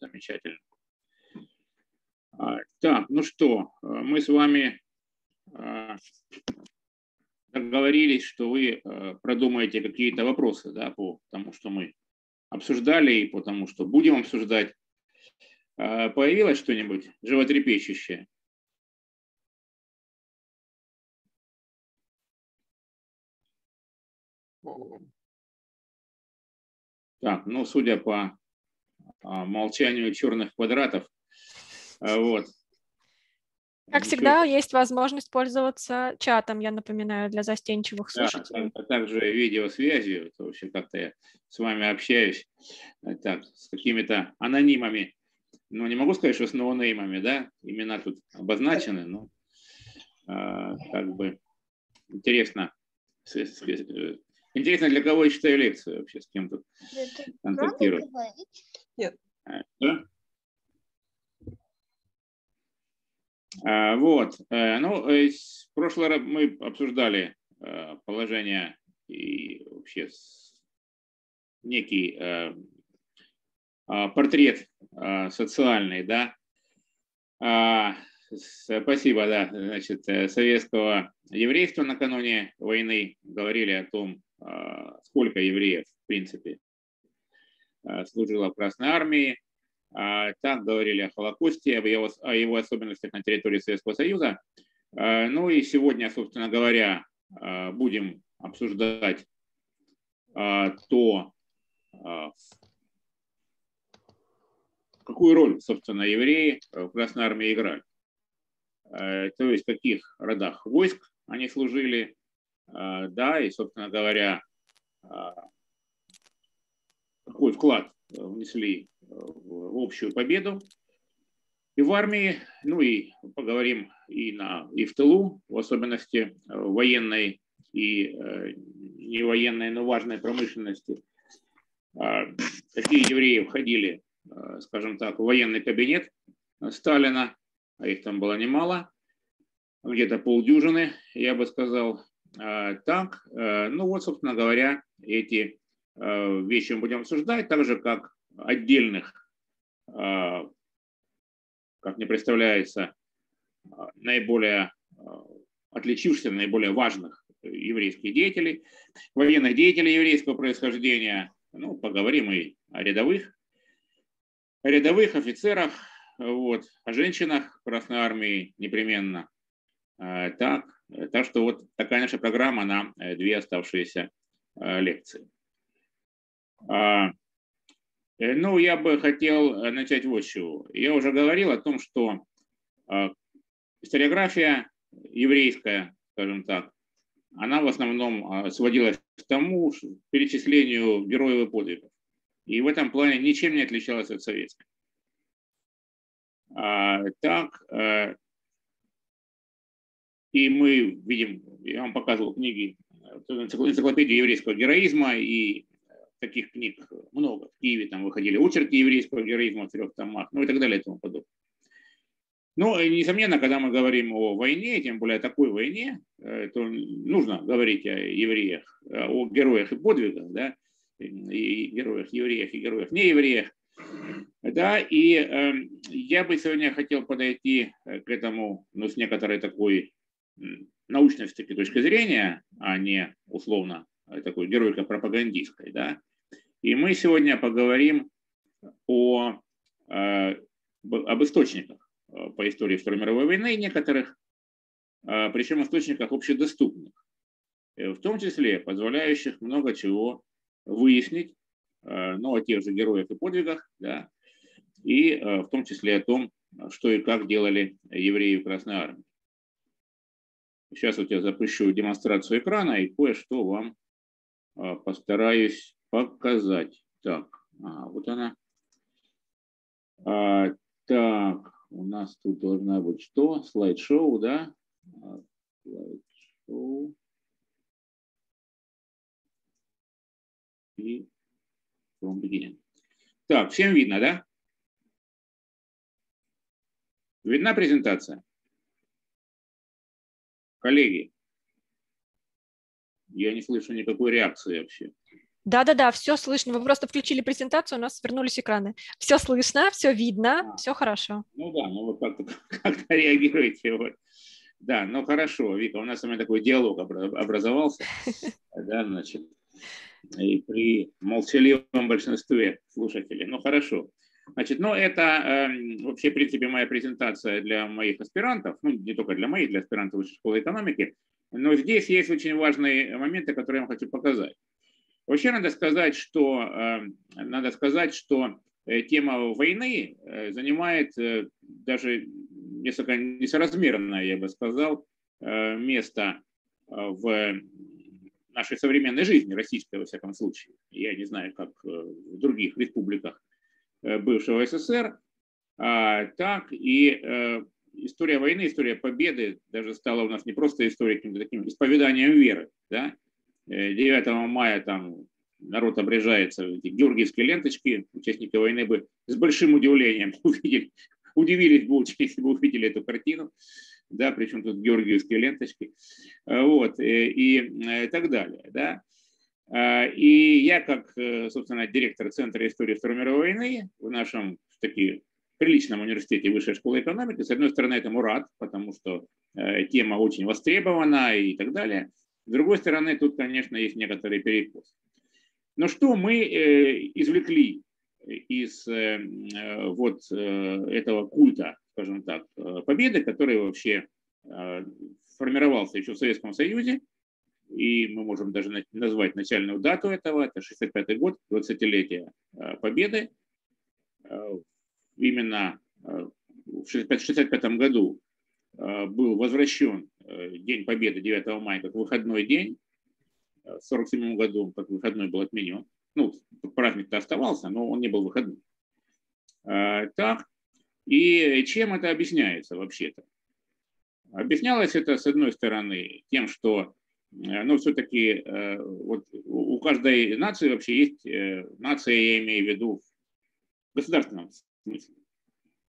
замечательно. Так, ну что, мы с вами договорились, что вы продумаете какие-то вопросы, да, по тому, что мы обсуждали, и по тому, что будем обсуждать. Появилось что-нибудь животрепещущее? Так, ну, судя по молчанию черных квадратов, вот. Как всегда, есть возможность пользоваться чатом, я напоминаю, для застенчивых слушателей. Да, а также видеосвязью, это вообще как-то я с вами общаюсь, так, с какими-то анонимами, ну, не могу сказать, что с ноунеймами, да, имена тут обозначены, но как бы интересно, интересно, для кого я читаю лекцию вообще, с кем тут контактирую. Нет. Да? Вот, ну, в прошлый раз мы обсуждали положение и вообще некий портрет социальный, да, спасибо, да, значит, советского еврейства накануне войны, говорили о том, сколько евреев, в принципе, служило в Красной армии. Так говорили о Холокосте, о его особенностях на территории Советского Союза. Ну и сегодня, собственно говоря, будем обсуждать то, какую роль, собственно, евреи в Красной армии играли. То есть в каких родах войск они служили. Да, и, собственно говоря, какой вклад внесли в общую победу и в армии, ну и поговорим и в тылу, в особенности военной и не военной, но важной промышленности. Какие евреи входили, скажем так, в военный кабинет Сталина, а их там было немало, где-то полдюжины, я бы сказал. Так, ну вот, собственно говоря, эти вещи мы будем обсуждать, так же, как отдельных, как мне представляется, наиболее отличившихся, наиболее важных еврейских деятелей, военных деятелей еврейского происхождения. Ну, поговорим и о рядовых офицерах, вот, о женщинах Красной армии непременно. Так что вот такая наша программа на две оставшиеся лекции. Ну, я бы хотел начать вот с чего. Я уже говорил о том, что историография еврейская, скажем так, она в основном сводилась к тому, к перечислению героев и подвигов. И в этом плане ничем не отличалась от советской. Так, и мы видим, я вам показывал книги, энциклопедию еврейского героизма, и таких книг много. В Киеве там выходили очерки еврейского героизма в 3 томах, ну и так далее и тому подобное. Но, несомненно, когда мы говорим о войне, тем более о такой войне, то нужно говорить о евреях, о героях и подвигах, да, и героях-евреях, и героях-неевреях. Да, и я бы сегодня хотел подойти к этому, ну, с некоторой такой научной точки зрения, а не условно такой героико-пропагандистской, да. И мы сегодня поговорим об источниках по истории Второй мировой войны, некоторых, причем источниках общедоступных, в том числе позволяющих много чего выяснить, ну, о тех же героях и подвигах, да, и в том числе о том, что и как делали евреи в Красной армии. Сейчас вот я запущу демонстрацию экрана и кое-что вам постараюсь показать. Так, вот она. Так, у нас тут должна быть что? Слайд-шоу, да? Слайд-шоу. И from beginning. Так, всем видно, да? Видна презентация? Коллеги, я не слышу никакой реакции вообще. Да, все слышно. Вы просто включили презентацию, у нас свернулись экраны. Все слышно, все видно, все хорошо. Ну да, ну вы как-то реагируете. Вот. Да, ну хорошо, Вика, у нас с вами такой диалог образовался. Да, значит, и при молчаливом большинстве слушателей. Ну хорошо. Значит, ну это вообще, в принципе, моя презентация для моих аспирантов, ну не только для моих, для аспирантов Высшей школы экономики, но здесь есть очень важные моменты, которые я вам хочу показать. Вообще надо сказать, что тема войны занимает даже несколько несоразмерное, я бы сказал, место в нашей современной жизни, российской, во всяком случае. Я не знаю, как в других республиках бывшего СССР, так и история войны, история победы даже стала у нас не просто историей, каким-то таким исповеданием веры. Да? 9 мая там народ обрежается в эти георгиевские ленточки, участники войны бы с большим удивлением удивились бы, если бы увидели эту картину, да, причем тут георгиевские ленточки, вот, и так далее, да. И я, как, собственно, директор Центра истории Второй мировой войны в нашем таки приличном университете Высшей школы экономики, с одной стороны, этому рад, потому что тема очень востребована и так далее. С другой стороны, тут, конечно, есть некоторые перекосы. Но что мы извлекли из вот этого культа, скажем так, победы, который вообще формировался еще в Советском Союзе, и мы можем даже назвать начальную дату этого, это 65-й год, 20-летие победы. Именно в 65-м году был возвращен День Победы 9 мая как выходной день, в 47-м году как выходной был отменен. Ну, праздник-то оставался, но он не был выходным. Так, и чем это объясняется вообще-то? Объяснялось это, с одной стороны, тем, что но все-таки вот у каждой нации вообще есть нация, я имею в виду, в государственном смысле.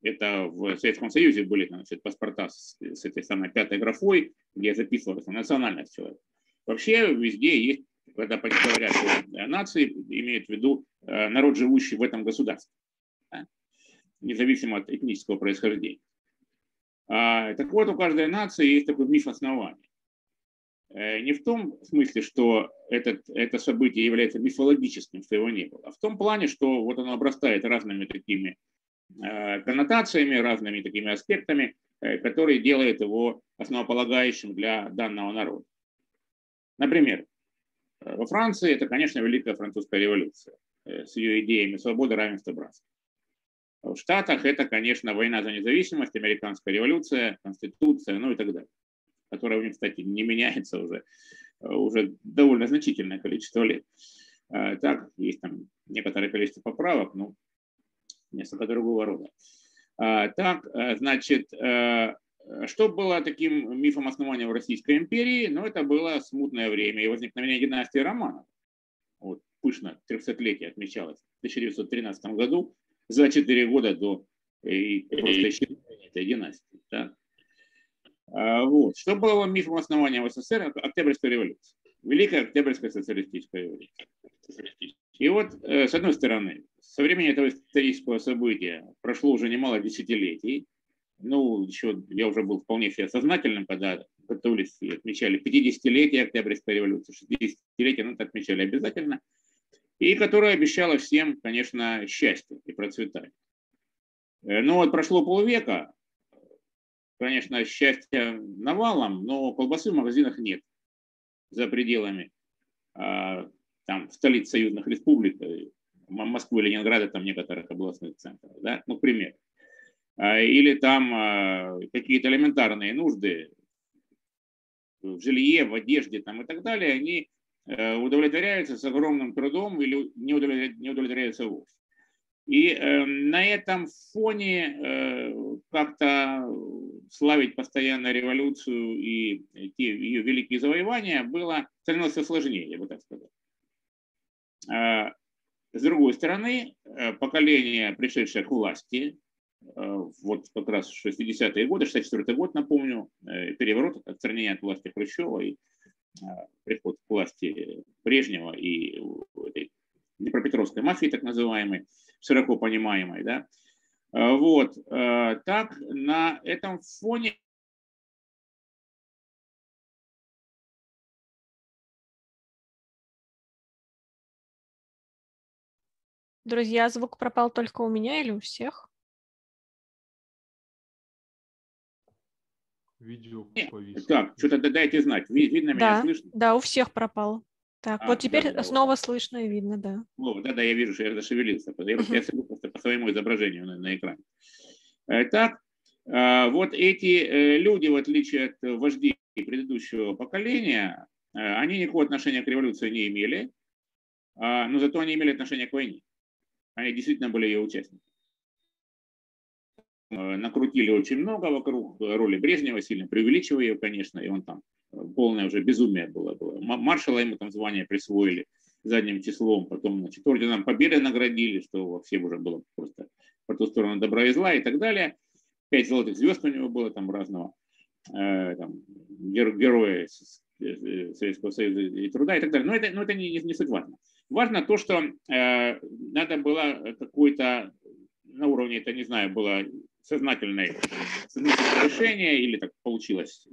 Это в Советском Союзе были, значит, паспорта с этой самой пятой графой, где записывалась национальность человека. Вообще везде есть, когда говорят о нации, имеют в виду народ, живущий в этом государстве, да? Независимо от этнического происхождения. Так вот, у каждой нации есть такой миф основания. Не в том смысле, что это событие является мифологическим, что его не было, а в том плане, что вот оно обрастает разными такими коннотациями, разными такими аспектами, которые делают его основополагающим для данного народа. Например, во Франции это, конечно, Великая Французская революция с ее идеями свободы, равенства, братства. В Штатах это, конечно, война за независимость, Американская революция, Конституция, ну и так далее, которая у них, кстати, не меняется уже довольно значительное количество лет. Так, есть там некоторое количество поправок, но несколько другого рода. Так, значит, что было таким мифом основания в Российской империи? Ну, это было смутное время и возникновение династии Романов. Вот, пышно 30-летие отмечалось в 1913 году, за 4 года до исчезновения этой династии. Да? Вот. Что было мифом основания в СССР? Октябрьская революция. Великая Октябрьская социалистическая революция. И вот, с одной стороны, со времени этого исторического события прошло уже немало десятилетий. Ну, еще я уже был вполне себе сознательным, когда готовились и отмечали 50-летие Октябрьской революции, 60-летие, ну, это отмечали обязательно, и которая обещала всем, конечно, счастье и процветание. Но вот прошло полвека. Конечно, счастья навалом, но колбасы в магазинах нет за пределами там, столиц союзных республик, Москвы, Ленинграда, там некоторых областных центров, да? Ну, к примеру. Или там какие-то элементарные нужды в жилье, в одежде там, и так далее, они удовлетворяются с огромным трудом или не удовлетворяются вовсе. И на этом фоне как-то славить постоянно революцию и ее великие завоевания становилось все сложнее, я бы так сказал. С другой стороны, поколение, пришедшее к власти, вот как раз 60-е годы, 64-й год, напомню, переворот, отстранение от власти Хрущева и приход к власти Брежнева и этой Днепропетровской мафии, так называемой, широко понимаемой, да. Вот, так на этом фоне Друзья, звук пропал только у меня или у всех? Видео повисло. Так, что-то дайте знать. Видно меня, да, слышно? Да, у всех пропало. Так, вот теперь да, снова слышно и видно, да. Ну, да, да, я вижу, что я зашевелился. Я смотрю просто по своему изображению на экране. Так, вот эти люди, в отличие от вождей предыдущего поколения, они никакого отношения к революции не имели, но зато они имели отношение к войне. Они действительно были ее участниками. Накрутили очень много вокруг роли Брежнева, сильно преувеличивая ее, конечно, и он там полное уже безумие было. Маршала ему там звание присвоили задним числом, потом, значит, орденом победы наградили, что вообще уже было просто по ту сторону добра и зла и так далее. 5 золотых звезд у него было там разного, там, героя Советского Союза и труда и так далее. Но это не суть важно. Важно то, что надо было какой-то, на уровне, это не знаю, было сознательное решение или так получилось,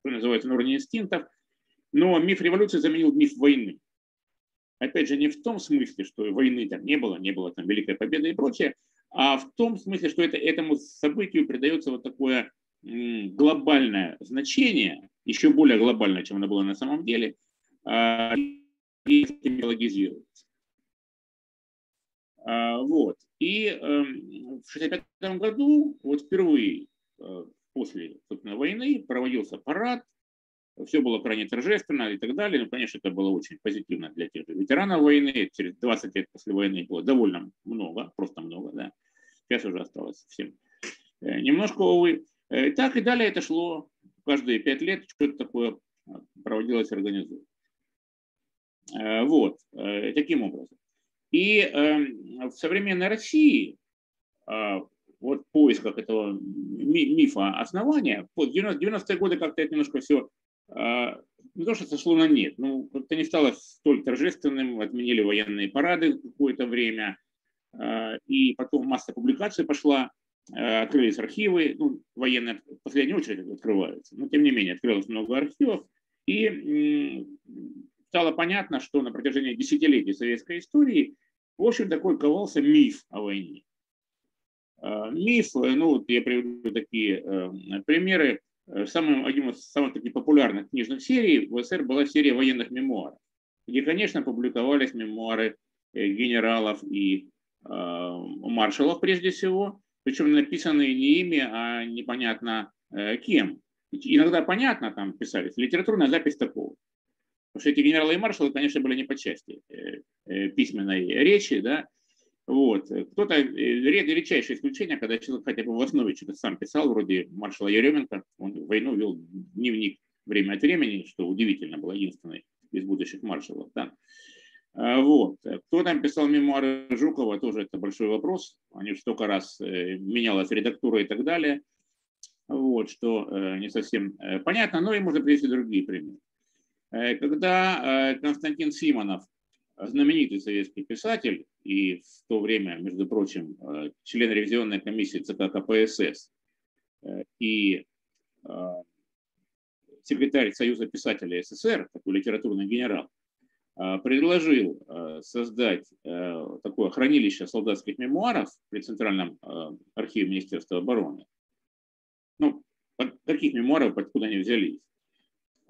что называется, на уровне инстинктов, но миф революции заменил миф войны. Опять же, не в том смысле, что войны там не было там Великой Победы и прочее, а в том смысле, что этому событию придается вот такое глобальное значение, еще более глобальное, чем оно было на самом деле, и идеологизируется. Вот. И в 1965 году, вот впервые после, собственно, войны, проводился парад, все было крайне торжественно и так далее. Ну, конечно, это было очень позитивно для тех же ветеранов войны. Через 20 лет после войны было довольно много, просто много, да. Сейчас уже осталось всем немножко, увы. И так и далее это шло. Каждые 5 лет что-то такое проводилось, организовано. Вот, таким образом. И в современной России, вот в поисках этого мифа основания, в 90-е годы как-то это немножко все, не то что сошло на нет, но как-то не стало столь торжественным, отменили военные парады какое-то время, и потом масса публикаций пошла, открылись архивы, ну, военные в последнюю очередь открываются, но тем не менее открылось много архивов, и стало понятно, что на протяжении десятилетий советской истории, в общем, такой ковался миф о войне. Миф, ну, я приведу такие примеры. Одним из самых таких популярных книжных серий в СССР была серия военных мемуаров, где, конечно, публиковались мемуары генералов и маршалов, прежде всего, причем написанные не ими, а непонятно кем. Иногда понятно, там писались, литературная запись такого. Потому что эти генералы и маршалы, конечно, были не по части письменной речи, да, вот. Кто-то, редчайшее исключение, когда человек хотя бы в основе что-то сам писал, вроде маршала Еременко, он войну вел дневник время от времени, что удивительно, был единственный из будущих маршалов, да. Вот. Кто там писал мемуары Жукова, тоже это большой вопрос, они столько раз менялась редактура и так далее, вот, что не совсем понятно, но и можно привести другие примеры. Когда Константин Симонов, знаменитый советский писатель и в то время, между прочим, член ревизионной комиссии ЦК КПСС и секретарь Союза писателей СССР, такой литературный генерал, предложил создать такое хранилище солдатских мемуаров при Центральном архиве Министерства обороны. Ну, каких мемуаров, откуда они взялись?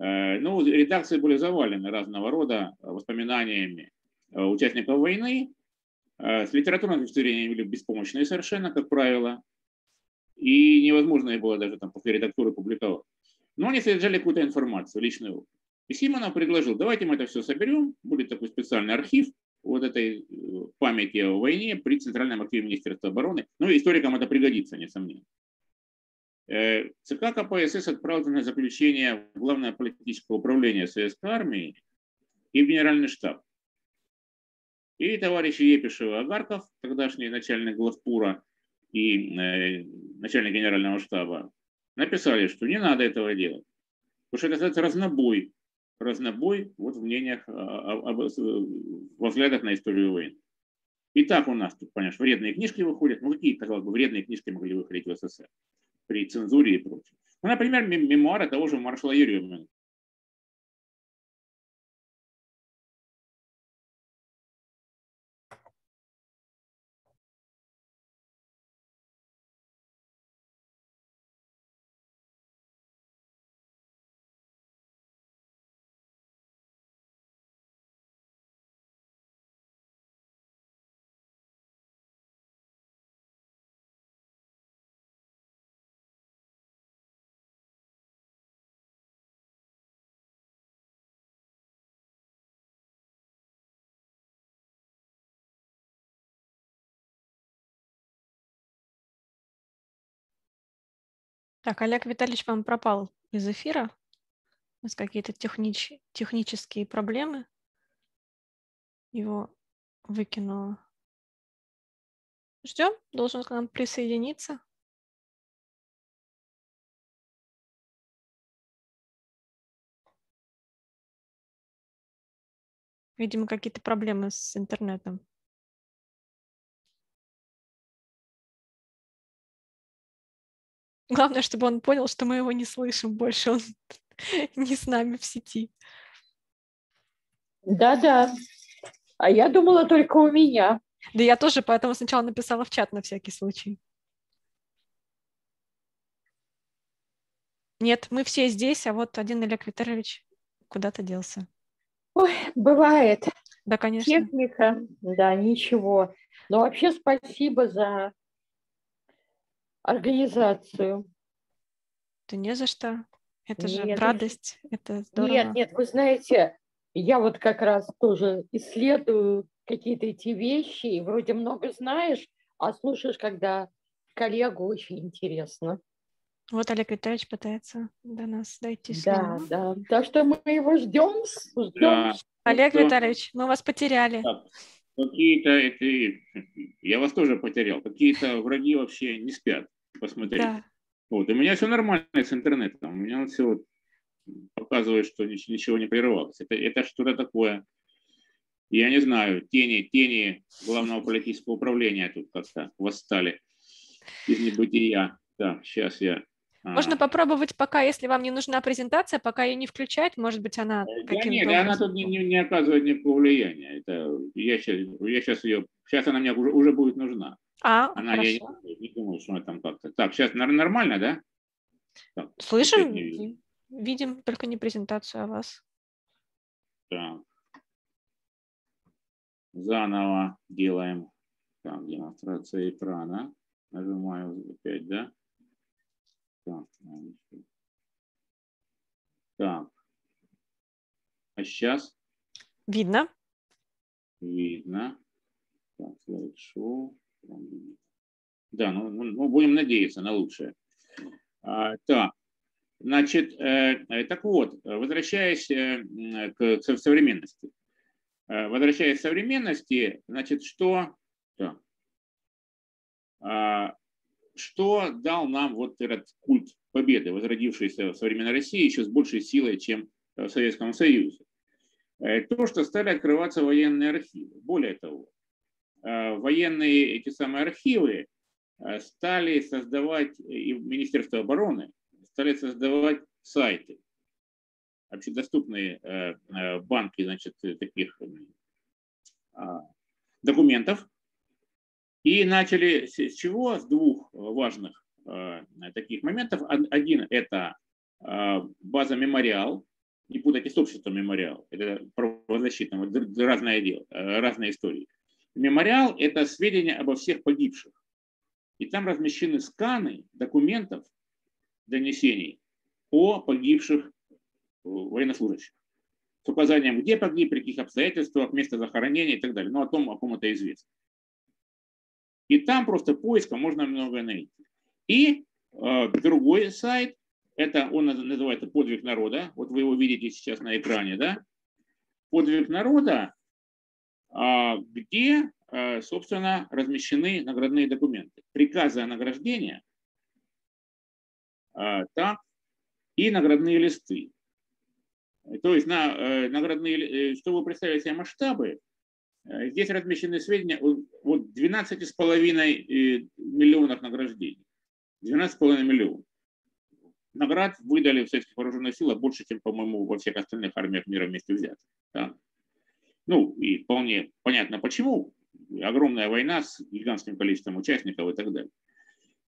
Ну, редакции были завалены разного рода воспоминаниями участников войны. С литературной точки зрения были беспомощные совершенно, как правило. И невозможно было даже там после редактуры публиковать. Но они содержали какую-то информацию, личный опыт. И Симонов предложил, давайте мы это все соберем. Будет такой специальный архив вот этой памяти о войне при Центральном архиве Министерства обороны. Ну, историкам это пригодится, несомненно. ЦК КПСС отправил на заключение в Главное политическое управление Советской армии и в Генеральный штаб. И товарищи Епишев и Агарков, тогдашний начальник главпура и начальник Генерального штаба, написали, что не надо этого делать. Потому что это разнобой вот в мнениях во взглядах на историю войны. И так у нас тут, понимаешь, вредные книжки выходят. Ну, какие, казалось бы, вредные книжки могли выходить в СССР при цензуре и прочем. Ну, например, мемуары того же маршала Еременко. Так, Олег Витальевич, вам пропал из эфира. У нас какие-то технические проблемы. Его выкинуло. Ждем, должен к нам присоединиться. Видимо, какие-то проблемы с интернетом. Главное, чтобы он понял, что мы его не слышим больше, он не с нами в сети. Да-да, а я думала только у меня. Да я тоже, поэтому сначала написала в чат на всякий случай. Нет, мы все здесь, а вот один Олег Викторович куда-то делся. Ой, бывает. Да, конечно. Техника, да, ничего. Но вообще спасибо за... организацию. Да не за что. Это же нет, радость. Это здорово. Нет, нет, вы знаете, я вот как раз тоже исследую какие-то эти вещи, и вроде много знаешь, а слушаешь, когда коллегу, очень интересно. Вот Олег Витальевич пытается до нас дойти. Да, да. Так что мы его ждем. Да. Олег Витальевич, мы вас потеряли. Да. Какие-то, я вас тоже потерял, какие-то враги вообще не спят, посмотрите. Да. Вот, у меня все нормально с интернетом, у меня все вот показывает, что ничего не прерывалось. Это что-то такое, я не знаю, тени Главного политического управления тут как-то восстали из небытия. Так, сейчас я... Можно попробовать пока, если вам не нужна презентация, пока ее не включать, может быть, она... Да нет, она тут не оказывает никакого влияния. Это, сейчас она мне уже будет нужна. Она, хорошо. Я не думаю, что она там как-то... Так, сейчас нормально, да? Так, слышим, видим, только не презентацию, а вас. Так. Заново делаем. Так, демонстрация экрана. Нажимаю опять, да? Так, а сейчас? Видно. Видно. Так, слайд-шоу. Да, ну будем надеяться на лучшее. Так, значит, так вот, возвращаясь к современности. Возвращаясь к современности, значит, что... Так. Что дал нам вот этот культ победы, возродившийся в современной России еще с большей силой, чем в Советском Союзе? То, что стали открываться военные архивы. Более того, военные эти самые архивы стали создавать, и Министерство обороны стали создавать сайты, общедоступные банки, значит, таких документов. И начали с чего? С двух важных таких моментов. Один – это база «Мемориал». Не путайте с обществом «Мемориал». Это правозащитное, разное дело, разные истории. «Мемориал» – это сведения обо всех погибших. И там размещены сканы документов, донесений о погибших военнослужащих. С указанием, где погиб, при каких обстоятельствах, место захоронения и так далее. Ну, о том, о ком это известно. И там просто поиском можно многое найти. И другой сайт, это он называется «Подвиг народа». Вот вы его видите сейчас на экране, да? «Подвиг народа», где, собственно, размещены наградные документы. Приказы о награждении и наградные листы. То есть, наградные, чтобы вы представили себе масштабы, Здесь размещены сведения о 12,5 миллионах награждений. 12,5 миллионов. Наград выдали в советских вооруженных силах больше, чем, по-моему, во всех остальных армиях мира вместе взятых. Да? Ну, и вполне понятно, почему. Огромная война с гигантским количеством участников и так далее.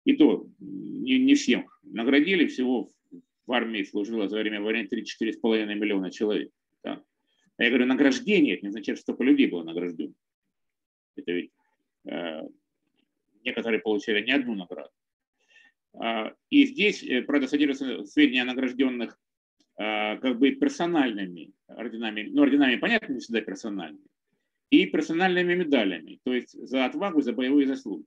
И то не всем наградили. Всего в армии служило за время войны 3-4,5 миллиона человек. Да? А я говорю, награждение, это не означает, что столько людей было награждено. Это ведь некоторые получали не одну награду. И здесь, правда, содержатся сведения о награжденных как бы персональными орденами, ну, орденами, понятно, не всегда персональными, и персональными медалями, то есть за отвагу, за боевые заслуги.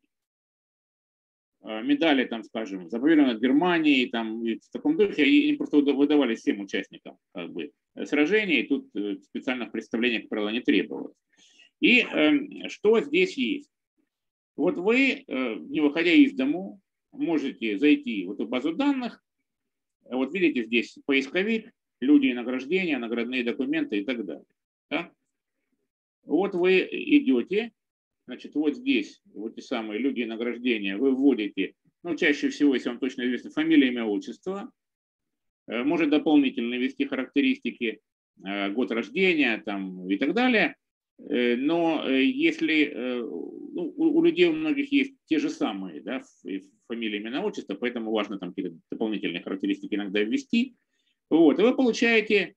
Медали, там, скажем, заповеданы от Германии, там, в таком духе, и им просто выдавали всем участникам как бы сражений, и тут специальных представлений, как правило, не требовалось. И что здесь есть? Вот вы, не выходя из дому, можете зайти вот в базу данных, вот видите здесь поисковик, люди и награждения, наградные документы и так далее. Да? Вот вы идете, значит, вот здесь вот те самые люди и награждения, вы вводите, ну, чаще всего, если вам точно известно, фамилия, имя, отчество, может дополнительно ввести характеристики, год рождения там, и так далее, но если ну, у людей у многих есть те же самые, да, фамилии, имена, отчество, поэтому важно там какие-то дополнительные характеристики иногда ввести. Вот, и вы получаете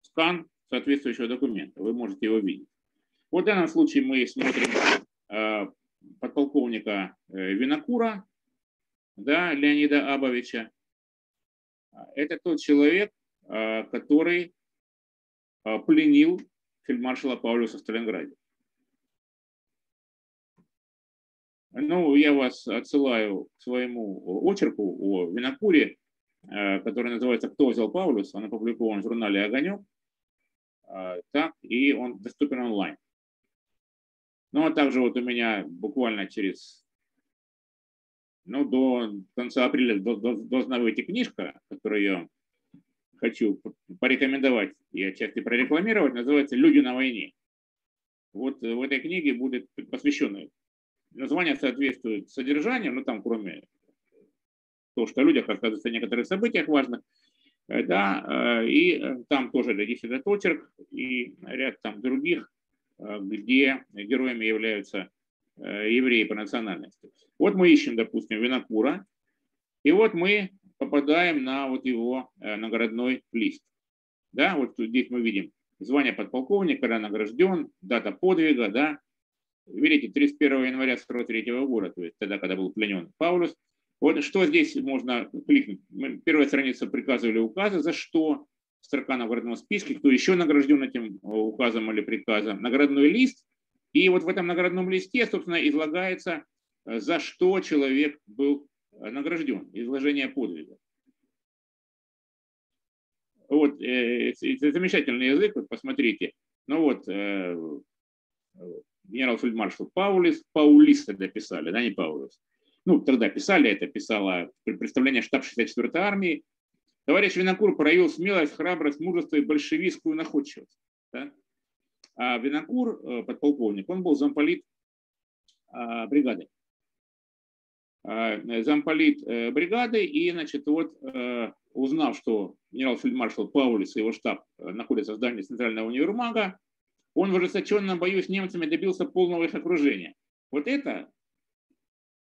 скан соответствующего документа, вы можете его видеть. Вот в данном случае мы смотрим подполковника Винокура, да, Леонида Абовича. Это тот человек, который пленил фельдмаршала Паулюса в Сталинграде. Ну, я вас отсылаю к своему очерку о Винокуре, который называется «Кто взял Паулюса?». Он опубликован в журнале «Огонек», так, и он доступен онлайн. Ну, а также вот у меня буквально через, ну, до конца апреля должна выйти книжка, которую я хочу порекомендовать и отчасти прорекламировать, называется «Люди на войне». Вот в этой книге будет посвящено. Название соответствует содержанию, но там кроме того, что о людях рассказывается о некоторых событиях важных, да, и там тоже есть этот очерк и ряд там других, где героями являются евреи по национальности. Вот мы ищем, допустим, Винокура, и вот мы попадаем на вот его наградной лист. Да, вот здесь мы видим звание подполковника, когда награжден, дата подвига, да. Видите, 31 января 1943 года, то есть тогда, когда был пленен Паулюс. Вот что здесь можно кликнуть. Первая страница приказа или указа, за что строка наградного списка, кто еще награжден этим указом или приказом, наградной лист. И вот в этом наградном листе, собственно, излагается, за что человек был награжден, изложение подвига. Вот, замечательный язык, вот посмотрите. Ну вот, генерал-фельдмаршал Паулис тогда писали, да, не Паулюс. Ну, тогда писали, это писало представление штаб 64-й армии. Товарищ Винокур проявил смелость, храбрость, мужество и большевистскую находчивость. Да? А Винокур, подполковник, он был замполит бригады. Замполит бригады, и, значит, вот, узнав, что генерал-фельдмаршал Паулюс и его штаб находятся в здании Центрального универмага, он в ожесточенном бою с немцами добился полного их окружения. Вот это,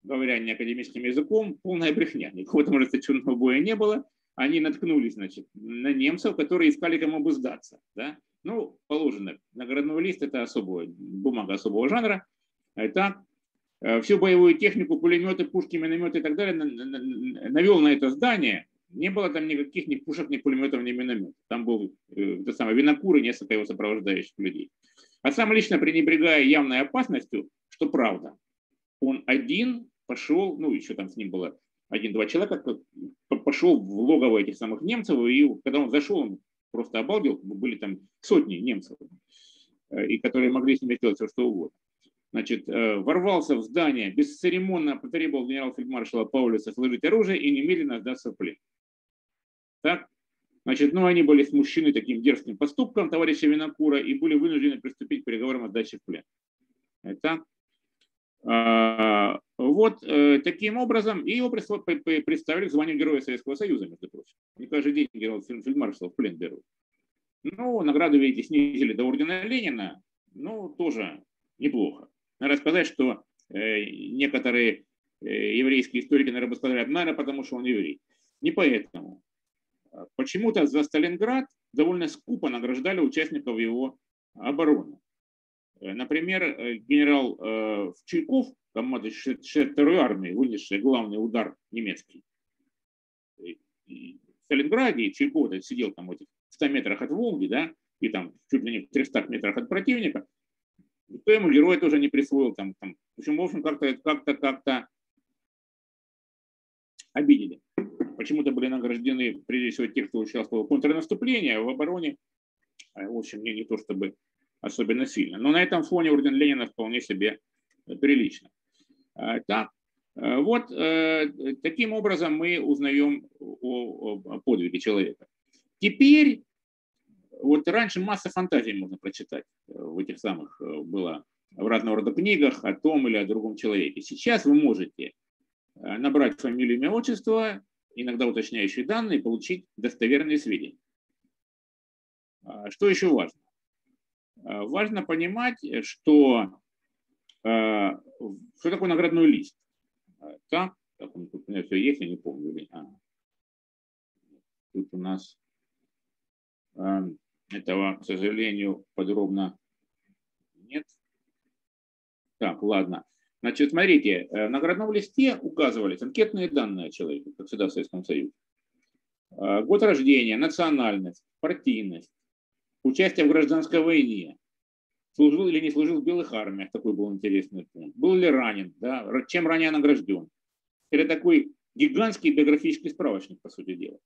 говоря не академическим языком, полная брехня. Никакого там ожесточенного боя не было. Они наткнулись, значит, на немцев, которые искали, кому бы сдаться. Да? Ну, положено. Наградной лист – это особая бумага особого жанра. Итак, всю боевую технику, пулеметы, пушки, минометы и так далее навел на это здание. Не было там никаких ни пушек, ни пулеметов, ни минометов. Там был Винокур и несколько его сопровождающих людей. А сам лично, пренебрегая явной опасностью, что правда, он один пошел, ну еще там с ним было один-два человека, пошел в логово этих самых немцев, и когда он зашел, он просто обалдел, были там сотни немцев, и которые могли с ними сделать все, что угодно. Значит, ворвался в здание, бесцеремонно потребовал генерал-фельдмаршала Паулюса сложить оружие и немедленно сдаться в плен. Так, Значит, ну, они были смущены таким дерзким поступком товарища Винокура и были вынуждены приступить к переговорам о сдаче в плен. Это вот таким образом и его представили к званию Героя Советского Союза, между прочим. Не каждый день генерал-фельдмаршала в плен берут. Ну, награду, видите, снизили до ордена Ленина, ну, тоже неплохо. Надо сказать, что некоторые еврейские историки, наверное, сказали, наверное, потому что он еврей. Не поэтому. Почему-то за Сталинград довольно скупо награждали участников его обороны. Например, генерал Чуйков, командир 62-й армии, вынесший главный удар немецкий. И в Сталинграде Чуйков сидел там в этих 100 метрах от Волги, да, и там чуть ли не в 300 метрах от противника. Никто ему героя тоже не присвоил. Там. В общем, как-то обидели. Почему-то были награждены, прежде всего, те, кто участвовал в контрнаступлении, а в обороне, в общем, не то чтобы особенно сильно. Но на этом фоне орден Ленина вполне себе прилично. Так, вот таким образом мы узнаем о подвиге человека. Теперь, вот раньше масса фантазий можно прочитать в этих самых, было в разного рода книгах о том или о другом человеке. Сейчас вы можете набрать фамилию, имя, отчество, иногда уточняющие данные, получить достоверные сведения. Что еще важно? Важно понимать, что такое наградной лист. Так, у меня все есть, я не помню. Тут у нас этого, к сожалению, подробно нет. Так, ладно. Значит, смотрите, в наградном листе указывались анкетные данные о человеке, как всегда в Советском Союзе. Год рождения, национальность, партийность, участие в гражданской войне, служил или не служил в белых армиях, такой был интересный пункт, был ли ранен, да, чем ранее награжден. Это такой гигантский биографический справочник, по сути дела.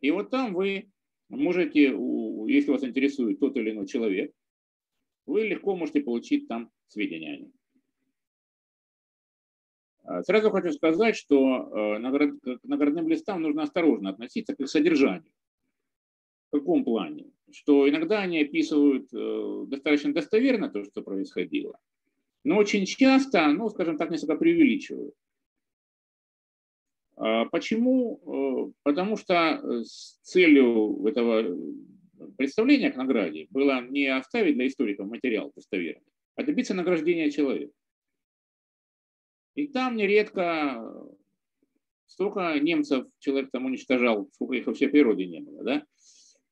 И вот там вы можете, если вас интересует тот или иной человек, вы легко можете получить там сведения о нем. Сразу хочу сказать, что к наградным листам нужно осторожно относиться к их содержанию. В каком плане? Что иногда они описывают достаточно достоверно то, что происходило, но очень часто, ну, скажем так, несколько преувеличивают. Почему? Потому что с целью этого представления к награде было не оставить для историков материал достоверный, а добиться награждения человека. И там нередко столько немцев человек там уничтожал, сколько их вообще в природе не было, да?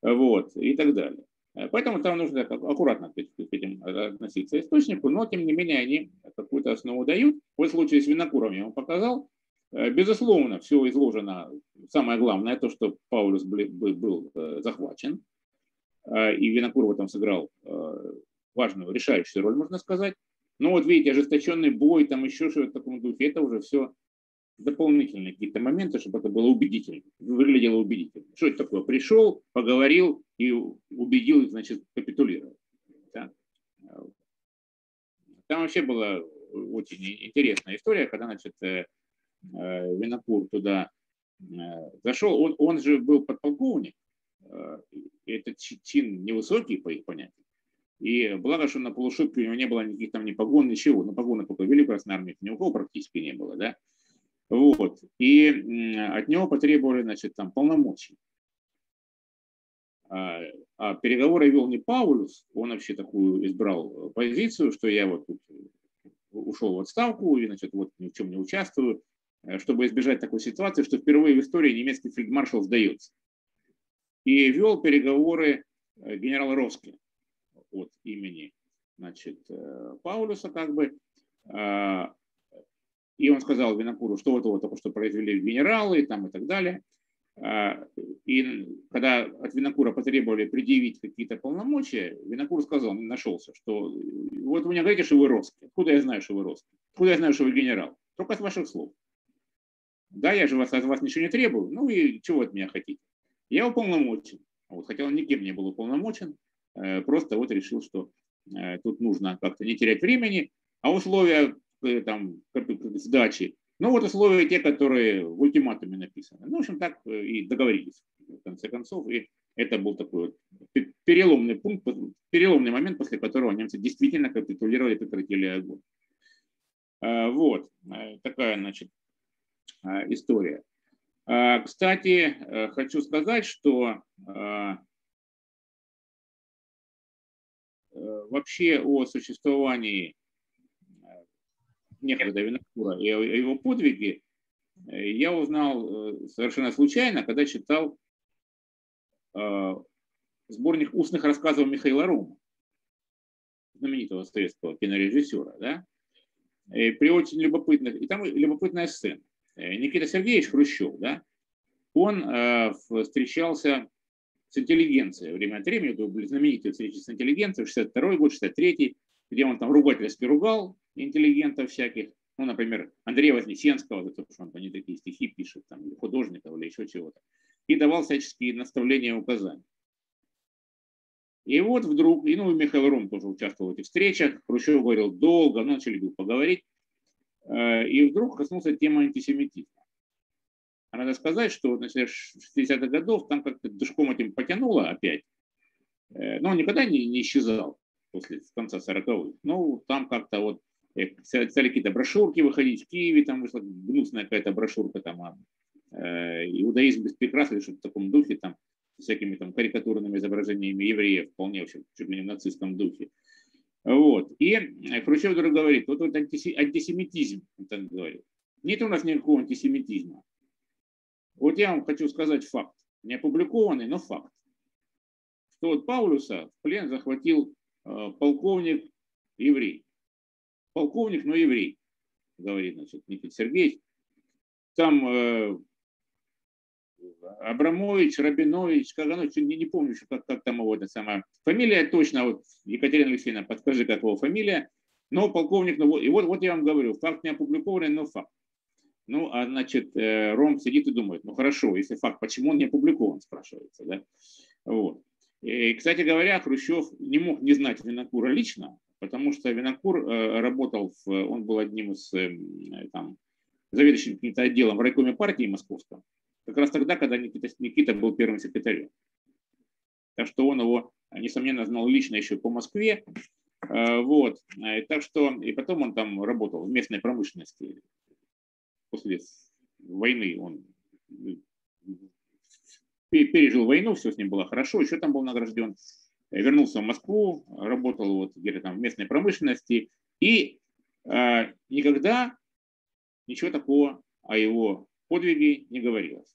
Вот, и так далее. Поэтому там нужно аккуратно к этим относиться источнику, но тем не менее они какую-то основу дают. Вот в случае с Винокуром я вам показал. Безусловно, все изложено, самое главное, то, что Паулюс был захвачен, и Винокур в этом сыграл важную, решающую роль, можно сказать. Но вот видите, ожесточенный бой, там еще что-то в таком духе, это уже все дополнительные какие-то моменты, чтобы это было убедительно, выглядело убедительно. Что это такое? Пришел, поговорил и убедил, значит, капитулировать. Да? Там вообще была очень интересная история, когда, значит, Винокур туда зашел, он же был подполковник, этот чин невысокий, по их понятиям, и благо, что на полушубке у него не было никаких там ни погон, ничего, но погоны только вели в Красной армии, ни у кого практически не было, да, вот, и от него потребовали, значит, там полномочий, а переговоры вел не Паулюс, он вообще такую избрал позицию, что я вот тут ушел в отставку и, значит, вот ни в чем не участвую, чтобы избежать такой ситуации, что впервые в истории немецкий фельдмаршал сдается. И вел переговоры генерал Роски от имени, значит, Паулюса, как бы. И он сказал Винокуру, что вот только что произвели генералы там, и так далее. И когда от Винокура потребовали предъявить какие-то полномочия, Винокур сказал, нашелся, что вот вы мне говорите, что вы русский. Откуда я знаю, что вы русский? Откуда я знаю, что вы генерал? Только с ваших слов. Да, я же от вас ничего не требую, ну и чего от меня хотите? Я уполномочен. Вот, хотя он никем не был уполномочен, просто вот решил, что тут нужно как-то не терять времени, а условия там, сдачи, ну вот условия те, которые в ультиматуме написаны. Ну, в общем, так и договорились. в конце концов. И это был такой вот переломный пункт, переломный момент, после которого немцы действительно капитулировали и прекратили огонь. Вот такая, значит, история. Кстати, хочу сказать, что вообще о существовании некогда Винокура и о его подвиге я узнал совершенно случайно, когда читал сборник устных рассказов Михаила Рома, знаменитого советского кинорежиссера, да? И при очень любопытных, и там любопытная сцена. Никита Сергеевич Хрущев, да, он встречался с интеллигенцией время от времени, это были знаменитые встречи с интеллигенцией, 62-й год, 63-й, где он там ругательски ругал интеллигентов всяких, ну, например, Андрея Вознесенского, за то, что он там не такие стихи пишет, там, или художников, или еще чего-то, и давал всяческие наставления и указания. И вот вдруг, и, ну, и Михаил Ром тоже участвовал в этих встречах, Хрущев говорил долго, он очень любил поговорить, и вдруг коснулся темы антисемитизма. Надо сказать, что в 60-х годов там как-то душком этим потянуло опять, но он никогда не исчезал после конца 40-х. Ну, там как-то вот стали какие-то брошюрки выходить, в Киеве там вышла гнусная какая-то брошюрка там о иудаизм без прикрас, или что-то в таком духе, там, с всякими там карикатурными изображениями евреев, вполне вообще чуть ли не в нацистском духе. Вот. И Хрущев вдруг говорит, вот антисемитизм, он так говорит. Нет у нас никакого антисемитизма. Вот я вам хочу сказать факт, не опубликованный, но факт, что вот Паулюса в плен захватил полковник-еврей. Полковник, но еврей, говорит, значит, Никита Сергеевич. Там Абрамович, Рабинович, Каганович, не помню еще, как там его самая фамилия точно, вот, Екатерина Алексеевна, подскажи, как его фамилия, но полковник, ну, и вот я вам говорю, факт не опубликованный, но факт. Ну, а значит, Ром сидит и думает, ну хорошо, если факт, почему он не опубликован, спрашивается, да? Вот. И, кстати говоря, Хрущев не мог не знать Винокура лично, потому что Винокур работал, он был одним из там, заведующим каким-то отделом в райкоме партии московском, как раз тогда, когда Никита был первым секретарем. Так что он его, несомненно, знал лично еще по Москве. Вот. Так что, и потом он там работал в местной промышленности. После войны он пережил войну, все с ним было хорошо, еще там был награжден. Вернулся в Москву, работал вот где-то там в местной промышленности. И никогда ничего такого о его подвиге не говорилось.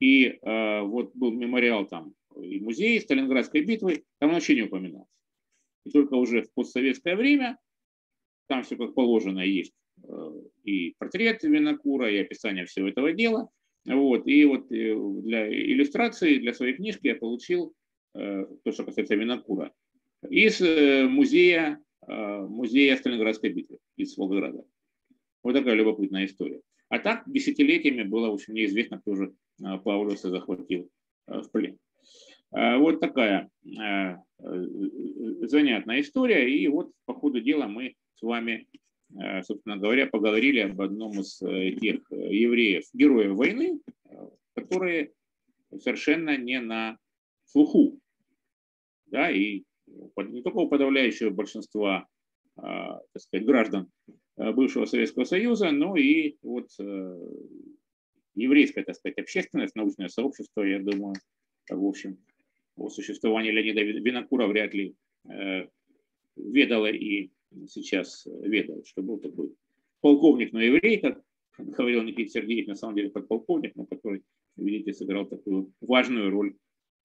И вот был мемориал там и музей Сталинградской битвы, там он вообще не упоминался. И только уже в постсоветское время там все как положено есть и портрет Винокура, и описание всего этого дела. Вот. И вот для иллюстрации, для своей книжки я получил то, что касается Винокура, из музея Сталинградской битвы, из Волгограда. Вот такая любопытная история. А так десятилетиями было, в общем, неизвестно, кто же Паулюса захватил в плен. Вот такая занятная история. И вот по ходу дела мы с вами, собственно говоря, поговорили об одном из тех евреев, героев войны, которые совершенно не на слуху. Да, и не только у подавляющего большинства, так сказать, граждан бывшего Советского Союза, но и вот еврейская, так сказать, общественность, научное сообщество, я думаю, в общем, о существовании Леонида Винокура вряд ли ведало и сейчас ведает, что был такой полковник, но еврей, как говорил Никита Сергеевич, на самом деле подполковник, но который, видите, сыграл такую важную роль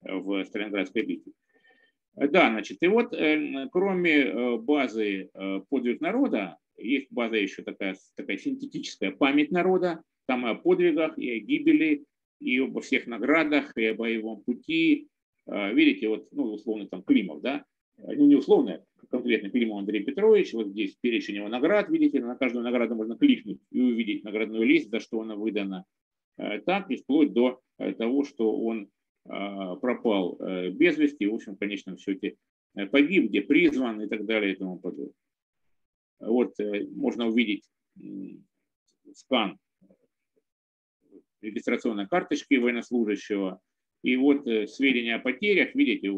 в Сталинградской битве. Да, значит, и вот кроме базы «Подвиг народа», есть база еще такая синтетическая «Память народа», там и о подвигах, и о гибели, и обо всех наградах, и о боевом пути. Видите, вот, ну, условно, там Климов, да? Ну, не условно, конкретно Климов Андрей Петрович, вот здесь перечень его наград, видите, на каждую награду можно кликнуть и увидеть наградную лист, за что она выдана. Так, и вплоть до того, что он пропал без вести, в общем, в конечном счете погиб, где призван и так далее и тому подобное. Вот можно увидеть скан регистрационной карточки военнослужащего, И вот сведения о потерях, видите,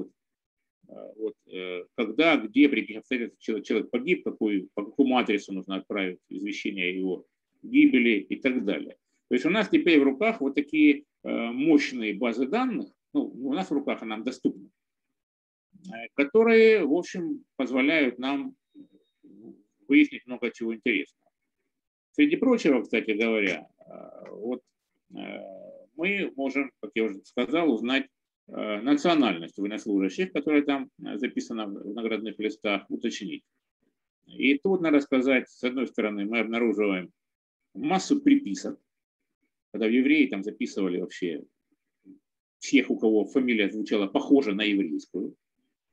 когда, где, при каких обстоятельствах человек погиб, по какому адресу нужно отправить извещение о его гибели и так далее. То есть у нас теперь в руках вот такие мощные базы данных, ну, у нас в руках, а нам доступны, которые, в общем, позволяют нам выяснить много чего интересного. Среди прочего, кстати говоря, мы можем, как я уже сказал, узнать национальность военнослужащих, которая там записана в наградных листах, уточнить. И тут надо сказать, с одной стороны, мы обнаруживаем массу приписок, когда евреи там записывали вообще всех, у кого фамилия звучала похоже на еврейскую.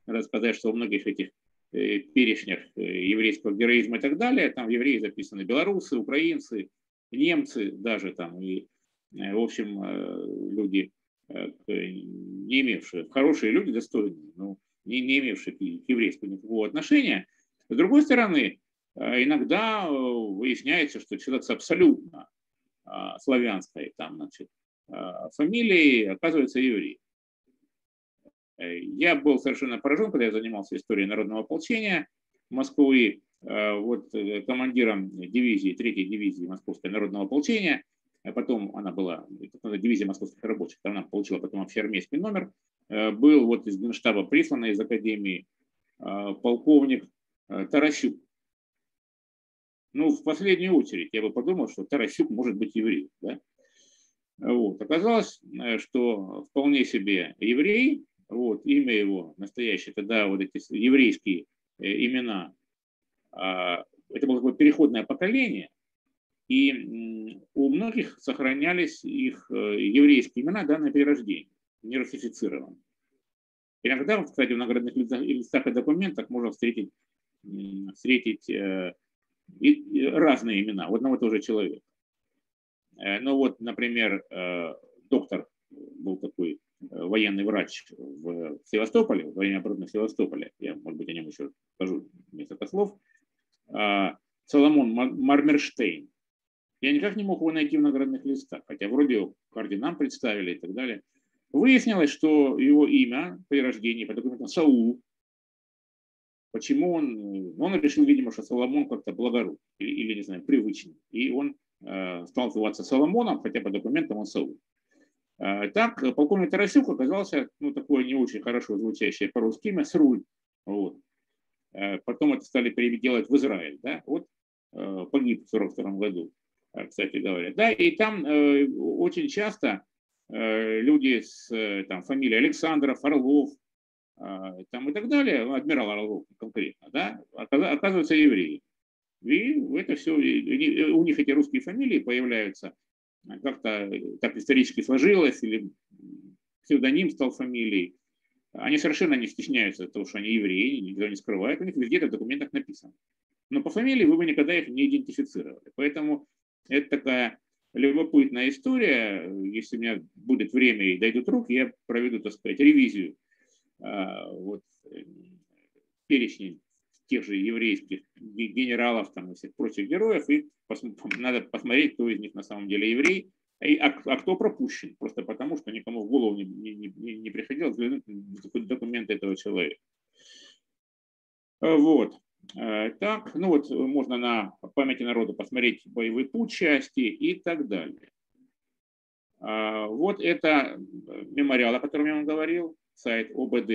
Надо сказать, что у многих этих перечнях еврейского героизма и так далее, там евреи записаны белорусы, украинцы, немцы, даже там и, в общем, люди, не имевшие, хорошие люди, достойные, но не имевшие к еврейскому никакого отношения. С другой стороны, иногда выясняется, что человек с абсолютно славянской там, значит, фамилией оказывается еврей. Я был совершенно поражен, когда я занимался историей народного ополчения Москвы, командиром дивизии, 3-й дивизии Московского народного ополчения, а потом она была дивизия московских рабочих, она получила потом общеармейский номер, был из Генштаба присланный из Академии полковник Тарасюк. Ну, в последнюю очередь я бы подумал, что Тарасюк может быть еврей, да? Оказалось, что вполне себе еврей. Имя его настоящее, тогда эти еврейские имена, это было такое переходное поколение, и у многих сохранялись их еврейские имена, данные при рождении, не русифицированные. Иногда, кстати, в наградных листах и документах можно встретить разные имена у одного и того же человека. Ну вот, например, доктор был такой, военный врач в Севастополе, в военной обороны Севастополя, я, может быть, о нем еще скажу несколько слов, Соломон Мармерштейн. Я никак не мог его найти в наградных листах, хотя вроде его орденам представили и так далее. Выяснилось, что его имя при рождении по документам Саул. Почему он решил, видимо, что Соломон как-то благород или не знаю, привычный. И он стал называться Соломоном, хотя по документам он Саул. Так, полковник Тарасюк оказался, такое не очень хорошо звучащее по-русски имя, Сруль. Потом это стали переделать в Израиль, да, погиб в 1942 году, кстати говоря. Да, и там очень часто люди с фамилией Александров, Орлов, и так далее, адмирал Орлов конкретно, да, оказываются евреи. И это все, у них эти русские фамилии появляются. Как-то так исторически сложилось, или псевдоним стал фамилией. Они совершенно не стесняются того, что они евреи, никто не скрывает, у них везде это в документах написано. Но по фамилии вы бы никогда их не идентифицировали. Поэтому это такая любопытная история. Если у меня будет время и дойдут руки, я проведу, так сказать, ревизию перечня тех же еврейских генералов там, и всех прочих героев, и надо посмотреть, кто из них на самом деле еврей, а кто пропущен, просто потому, что никому в голову не приходилось взглянуть на документы этого человека. Так, можно на памяти народа посмотреть боевые путь части и так далее. Это мемориал, о котором я вам говорил, сайт ОБД,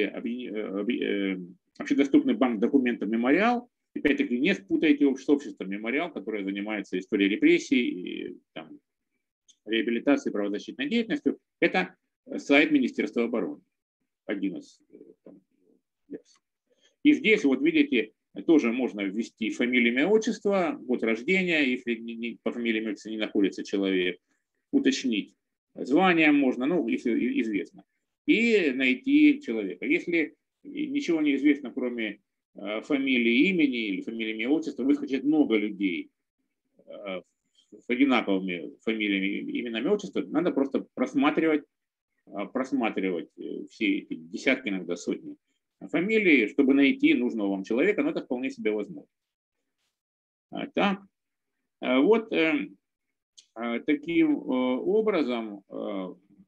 общедоступный банк документов «Мемориал». Опять-таки, не спутайте с обществом «Мемориал», которое занимается историей репрессий, и, реабилитацией, правозащитной деятельностью. Это сайт Министерства обороны. Один из. И здесь, видите, тоже можно ввести фамилию, имя, отчество, год рождения, если по фамилии, имя, отчество не находится человек, уточнить. Звание можно, если известно. И найти человека. Если ничего не известно, кроме фамилии, имени или фамилии, имя, отчества, выскочит много людей с одинаковыми фамилиями, именами, отчествами. Надо просто просматривать все эти десятки, иногда сотни фамилий, чтобы найти нужного вам человека, но это вполне себе возможно. Так. Таким образом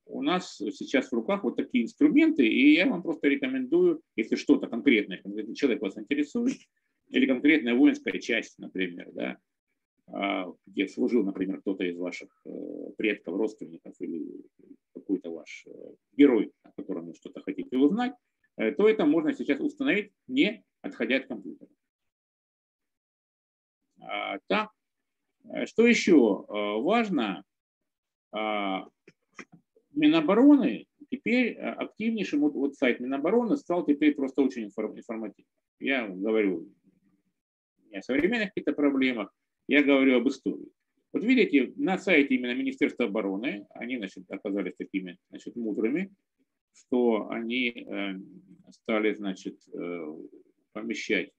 у нас сейчас в руках вот такие инструменты, и я вам просто рекомендую, если что-то конкретное, конкретный человек вас интересует, или конкретная воинская часть, например, да, где служил, например, кто-то из ваших предков, родственников или какой-то ваш герой, о котором вы что-то хотите узнать, то это можно сейчас установить, не отходя от компьютера. Так, что еще важно? Минобороны теперь активнейшим, вот сайт Минобороны стал теперь просто очень информативным. Я говорю не о современных каких-то проблемах, я говорю об истории. Вот видите, на сайте именно Министерства обороны, они, значит, оказались такими, значит, мудрыми, что они стали, значит, помещать,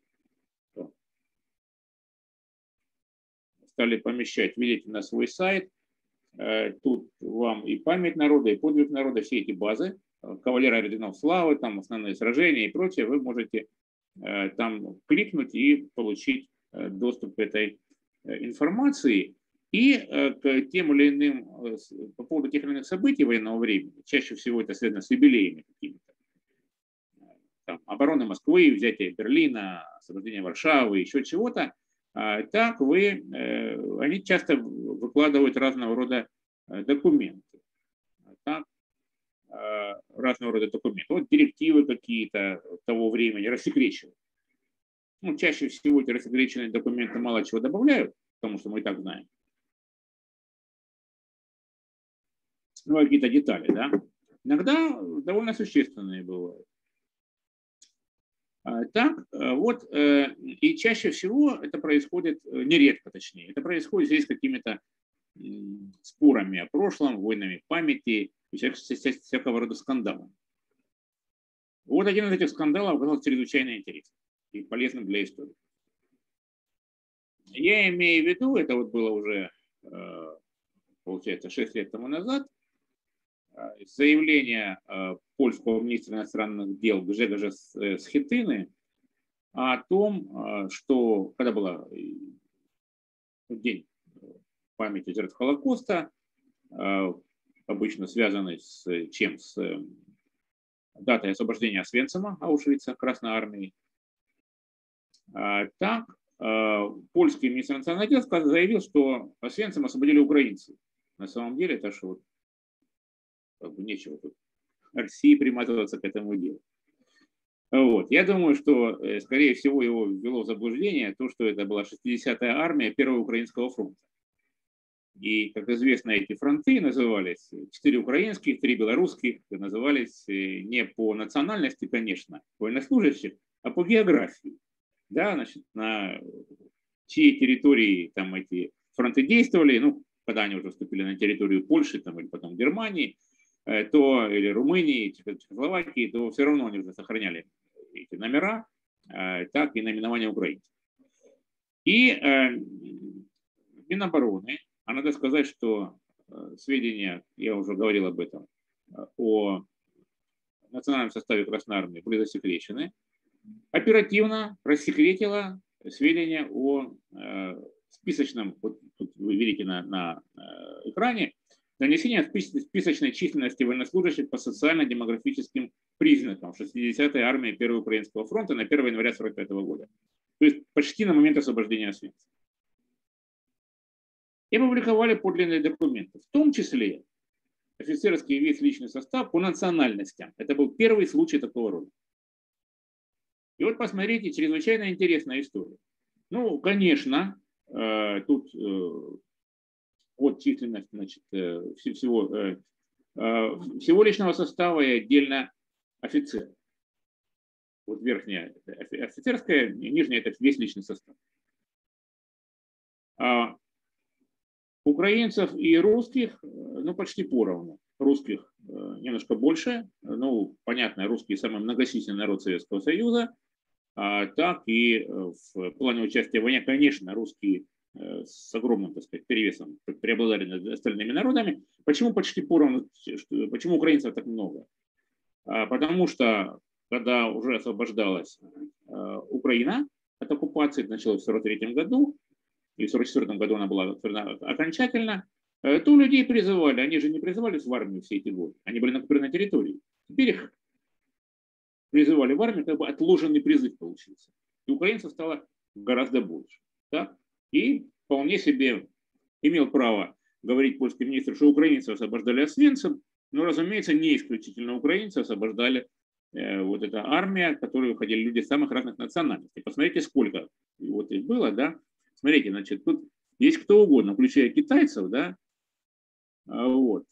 видите, на свой сайт. Тут вам и «Память народа», и «Подвиг народа», все эти базы, кавалеры орденов славы, там основные сражения и прочее, вы можете там кликнуть и получить доступ к этой информации. И к тем или иным, по поводу тех или иных событий военного времени, чаще всего это связано с юбилеями какими-то. Там оборона Москвы, взятие Берлина, освобождение Варшавы, еще чего-то. Так они часто выкладывают разного рода документы. Так, разного рода документы. Вот директивы какие-то того времени рассекречивают. Ну, чаще всего эти рассекреченные документы мало чего добавляют, потому что мы и так знаем. Ну, какие-то детали, да. Иногда довольно существенные бывают. Так, вот, и чаще всего это происходит, нередко точнее, это происходит здесь с какими-то спорами о прошлом, войнами памяти, всякого рода скандалами. Вот один из этих скандалов оказался чрезвычайно интересным и полезным для истории. Я имею в виду, это вот было уже, получается, 6 лет тому назад, заявление польского министра иностранных дел Грзегорza Schetyny о том, что когда был день памяти жертв Холокоста, обычно связанный с чем? С датой освобождения Освенцима, Аушвица, Красной армии. Так, польский министр иностранных дел заявил, что Освенцим освободили украинцы. На самом деле, это что вот как бы нечего тут России примазываться к этому делу. Вот. Я думаю, что, скорее всего, его ввело в заблуждение то, что это была 60-я армия Первого украинского фронта. И, как известно, эти фронты назывались 4 украинских, 3 белорусских, назывались не по национальности, конечно, военнослужащих, а по географии. Да, значит, на чьей территории там эти фронты действовали, ну, когда они уже вступили на территорию Польши там, или потом Германии, то, или Румынии, Чехословакии, то все равно они уже сохраняли эти номера, так и наименование украинцев. И Минобороны, а надо сказать, что сведения, я уже говорил об этом, о национальном составе Красной армии были засекречены, оперативно рассекретила сведения о списочном, вот тут вы видите на экране, нанесение списочной численности военнослужащих по социально-демографическим признакам 60-й армии Первого украинского фронта на 1 января 1945 года. То есть почти на момент освобождения Освенцима. И опубликовали подлинные документы, в том числе офицерский весь личный состав по национальностям. Это был первый случай такого рода. И вот посмотрите, чрезвычайно интересная история. Ну, конечно, тут от численности, значит, всего личного состава и отдельно офицеров. Вот верхняя офицерская, нижняя – это весь личный состав. Украинцев и русских, ну, почти поровну. Русских немножко больше. Ну, понятно, русские – самый многочисленный народ Советского Союза. Так и в плане участия в войне, конечно, русские с огромным, так сказать, перевесом преобладали над остальными народами. Почему почти поровну, почему украинцев так много? Потому что, когда уже освобождалась Украина от оккупации, это началось в 1943 году, и в 1944 году она была окончательно, то людей призывали. Они же не призывались в армию все эти годы. Они были, например, на территории. Теперь их призывали в армию, как бы отложенный призыв получился. И украинцев стало гораздо больше. Да? И вполне себе имел право говорить польский министр, что украинцев освобождали Освенцим, но, разумеется, не исключительно украинцев освобождали вот эта армия, в которую ходили люди самых разных национальностей. Посмотрите, сколько вот их было, да. Смотрите, значит, тут есть кто угодно, включая китайцев, да, вот,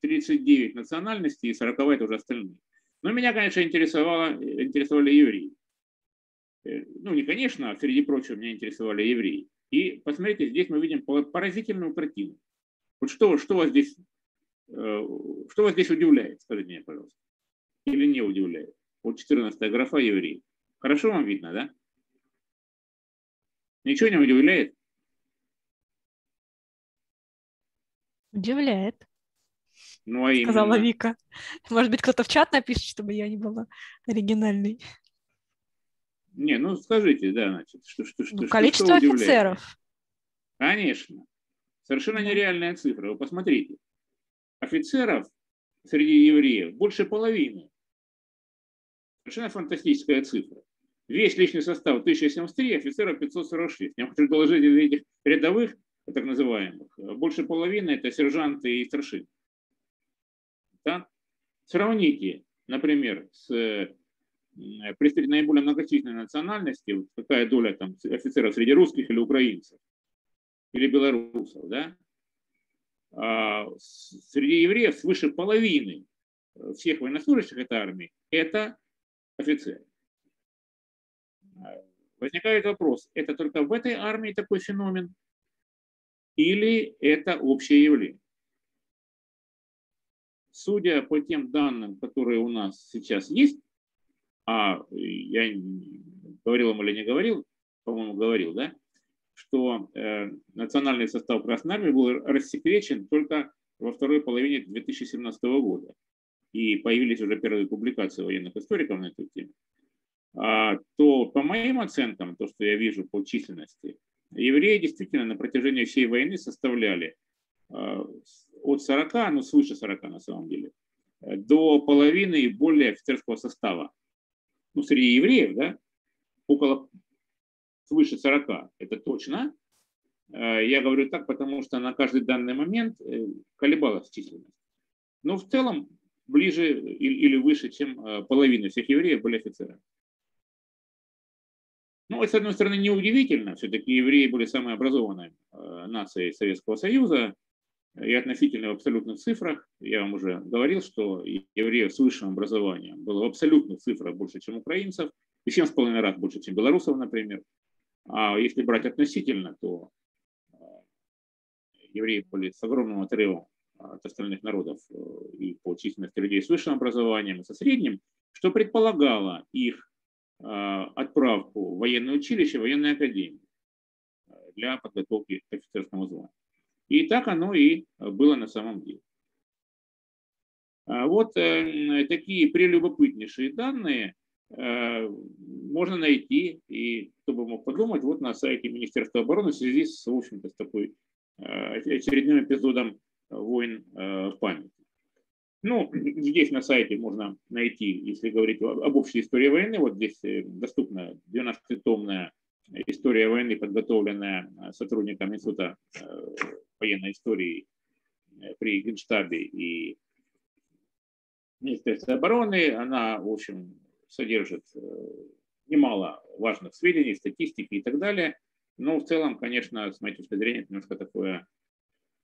39 национальностей и 40 это уже остальные. Но меня, конечно, интересовали евреи. Ну, не конечно, а среди прочего меня интересовали евреи. И посмотрите, здесь мы видим поразительную картину. Вот что вас здесь удивляет, скажите мне, пожалуйста, или не удивляет? Вот 14-я графа евреи. Хорошо вам видно, да? Ничего не удивляет? Удивляет. Ну, а сказала именно. Вика. Может быть, кто-то в чат напишет, чтобы я не была оригинальной. Не, ну скажите, да, значит, что количество что офицеров. Конечно. Совершенно нереальная цифра. Вы посмотрите. Офицеров среди евреев больше половины. Совершенно фантастическая цифра. Весь личный состав 1073, офицеров 546. Я хочу доложить, из этих рядовых, так называемых, больше половины – это сержанты и старшины. Да? Сравните, например, с представителями наиболее многочисленной национальности, какая доля там офицеров среди русских или украинцев, или белорусов, да? А среди евреев свыше половины всех военнослужащих этой армии – это офицеры. Возникает вопрос, это только в этой армии такой феномен или это общее явление? Судя по тем данным, которые у нас сейчас есть, а я говорил вам или не говорил, по-моему, говорил, да, что национальный состав Красной армии был рассекречен только во второй половине 2017 года. И появились уже первые публикации военных историков на эту тему. То по моим оценкам, то, что я вижу по численности, евреи действительно на протяжении всей войны составляли от 40, ну свыше 40 на самом деле, до половины и более офицерского состава. Ну, среди евреев, да, около свыше 40, это точно. Я говорю так, потому что на каждый данный момент колебалась численность. Но в целом ближе или выше, чем половина всех евреев были офицерами. Ну, с одной стороны, неудивительно, все-таки евреи были самой образованной нацией Советского Союза, и относительно в абсолютных цифрах, я вам уже говорил, что евреев с высшим образованием было в абсолютных цифрах больше, чем украинцев, и 7,5 раз больше, чем белорусов, например. А если брать относительно, то евреи были с огромным отрывом от остальных народов и по численности людей с высшим образованием, и со средним, что предполагало их отправку в военное училище, в военную академию для подготовки к офицерскому званию. И так оно и было на самом деле. Вот такие прелюбопытнейшие данные можно найти, и кто бы мог подумать, вот на сайте Министерства обороны в связи с, в общем-то, с такой очередным эпизодом войн памяти. Ну, здесь на сайте можно найти, если говорить об общей истории войны, вот здесь доступна 12-томная история войны, подготовленная сотрудниками Института военной истории при Генштабе и Министерстве обороны. Она, в общем, содержит немало важных сведений, статистики и так далее. Но в целом, конечно, с моей точки зрения, это немножко такое,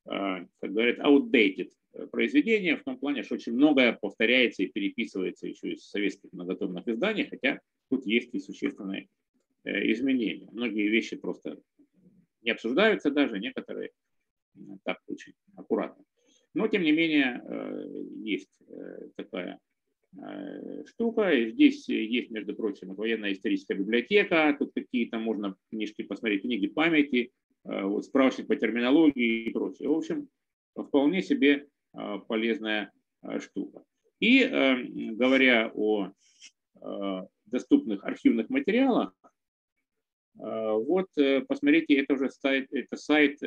как говорят, outdated произведение, в том плане, что очень многое повторяется и переписывается еще из советских многотомных изданий, хотя тут есть и существенные изменения. Многие вещи просто не обсуждаются даже, некоторые так очень аккуратно. Но, тем не менее, есть такая штука. Здесь есть, между прочим, военно-историческая библиотека, тут какие-то можно книжки посмотреть, книги памяти, вот, справочник по терминологии и прочее. В общем, вполне себе полезная штука. И говоря о доступных архивных материалах, вот посмотрите, это уже сайт, это сайт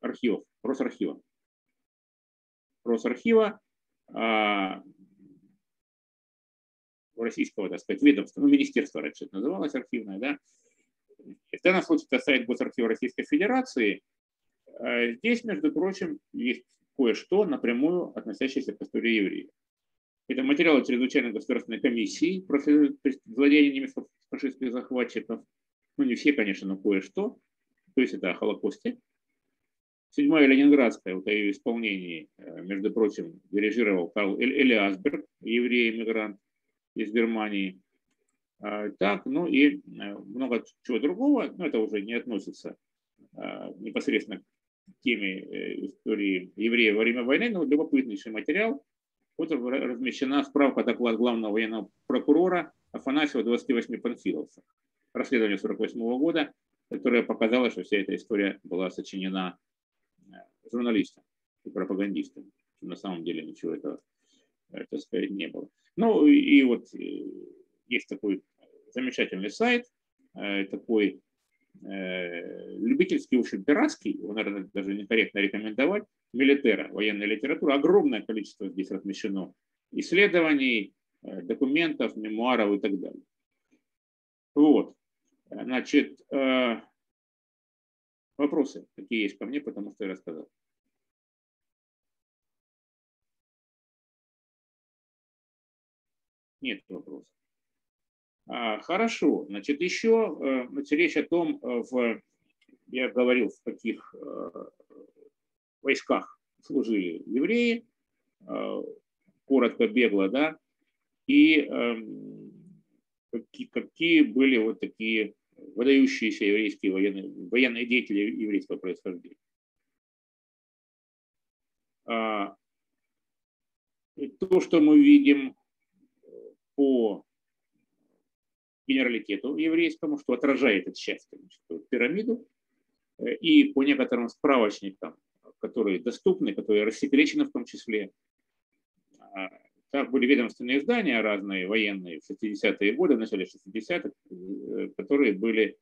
архивов Росархива. Росархива российского, так сказать, ведомства, ну, министерство раньше это называлось, архивное, да. В данном случае это сайт Госархива Российской Федерации. Здесь, между прочим, есть кое-что напрямую относящееся к истории евреев. Это материалы чрезвычайной государственной комиссии против владения немецких фашистских захватчиков. Ну, не все, конечно, но кое-что. То есть это о Холокосте. Седьмая Ленинградская, вот о ее исполнении, между прочим, дирижировал Карл Элиасберг, еврей-эмигрант из Германии. Так, ну и много чего другого, но это уже не относится непосредственно к теме истории евреев во время войны, но любопытнейший материал. Вот размещена справка, доклад главного военного прокурора Афанасьева 28 панфиловцев. Расследование 1948 года, которое показало, что вся эта история была сочинена журналистам и пропагандистам. На самом деле ничего этого, так сказать, не было. Ну и вот есть такой замечательный сайт, такой любительский, в общем, пиратский, его, наверное, даже некорректно рекомендовать, Милитера, военная литература. Огромное количество здесь размещено исследований, документов, мемуаров и так далее. Вот. Значит, вопросы какие есть ко мне, потому что я рассказал. Нет вопросов. Хорошо. Значит, еще речь о том, я говорил, в каких войсках служили евреи, коротко, бегло, да, и какие были вот такие выдающиеся еврейские военные деятели еврейского происхождения. И то, что мы видим по генералитету еврейскому, что отражает эту пирамиду, и по некоторым справочникам, которые доступны, которые рассекречены в том числе. Так были ведомственные издания разные, военные, в 60-е годы, в начале 60-х, которые были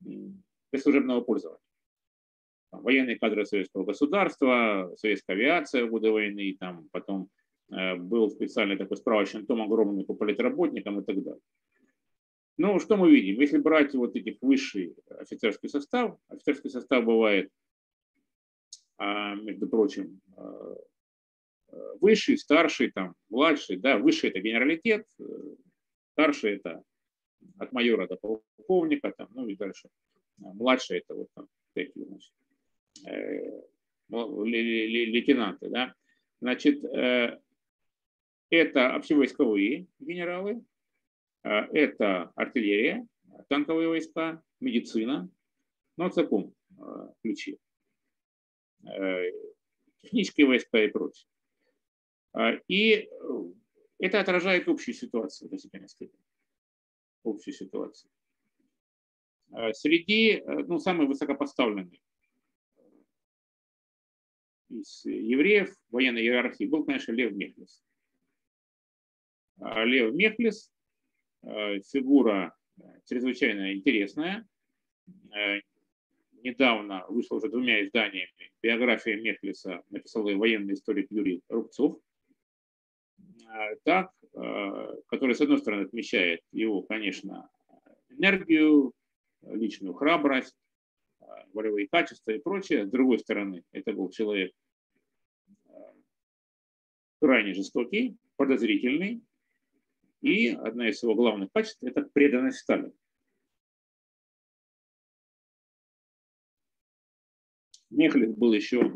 для служебного пользования. Военные кадры советского государства, советская авиация в годы войны, там потом был специальный такой справочный том огромный по политработникам и так далее. Ну, что мы видим? Если брать вот эти высший офицерский состав бывает, между прочим, высший, старший, там, младший, да, высший – это генералитет, старший – это от майора до полковника, там, ну и дальше. Младший – это вот там такие, значит, лейтенанты, да. Значит, это общевойсковые генералы, это артиллерия, танковые войска, медицина, но в таком ключе. Технические войска и прочее. И это отражает общую ситуацию, до степени, общую ситуацию. Среди, ну, самых высокопоставленных из евреев военной иерархии был, конечно, Лев Мехлис. Лев Мехлис фигура чрезвычайно интересная. Недавно вышло уже двумя изданиями биография Мехлиса, написал ее военный историк Юрий Рубцов, так, который, с одной стороны, отмечает его, конечно, энергию, личную храбрость, волевые качества и прочее. С другой стороны, это был человек крайне жестокий, подозрительный, и одна из его главных качеств – это преданность Сталину. Мехлис был еще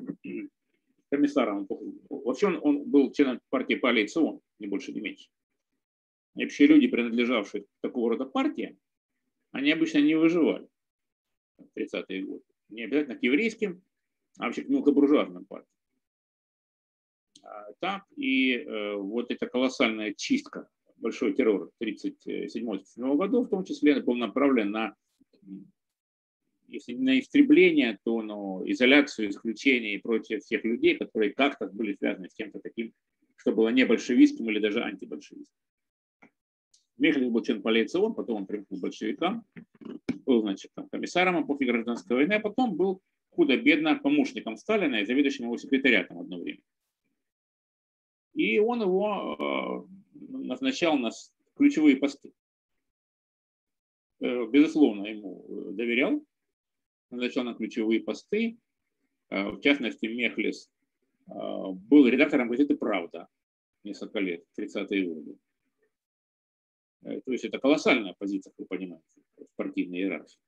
комиссаром. Вообще он был членом партии Коалицион, не больше, не меньше. И вообще люди, принадлежавшие к такого рода партии, они обычно не выживали в 30-е годы. Не обязательно к еврейским, а вообще к мелкобуржуазным партиям. Так, и вот эта колоссальная чистка, большой террор 1937-1938 года, в том числе, был направлен на... Если не на истребление, то на изоляцию, исключение и прочее всех людей, которые как-то были связаны с чем-то таким, что было не большевистским или даже антибольшевистским. Мехлис был член Коалицион, потом он примкнул к большевикам, был, значит, там, комиссаром эпохи гражданской войны, а потом был худо-бедно помощником Сталина и заведующим его секретариатом одно время. И он его назначал на ключевые посты. Безусловно, ему доверял, назначал на ключевые посты. В частности, Мехлис был редактором газеты «Правда» несколько лет, 30-е годы. То есть это колоссальная позиция, как вы понимаете, в партийной иерархии.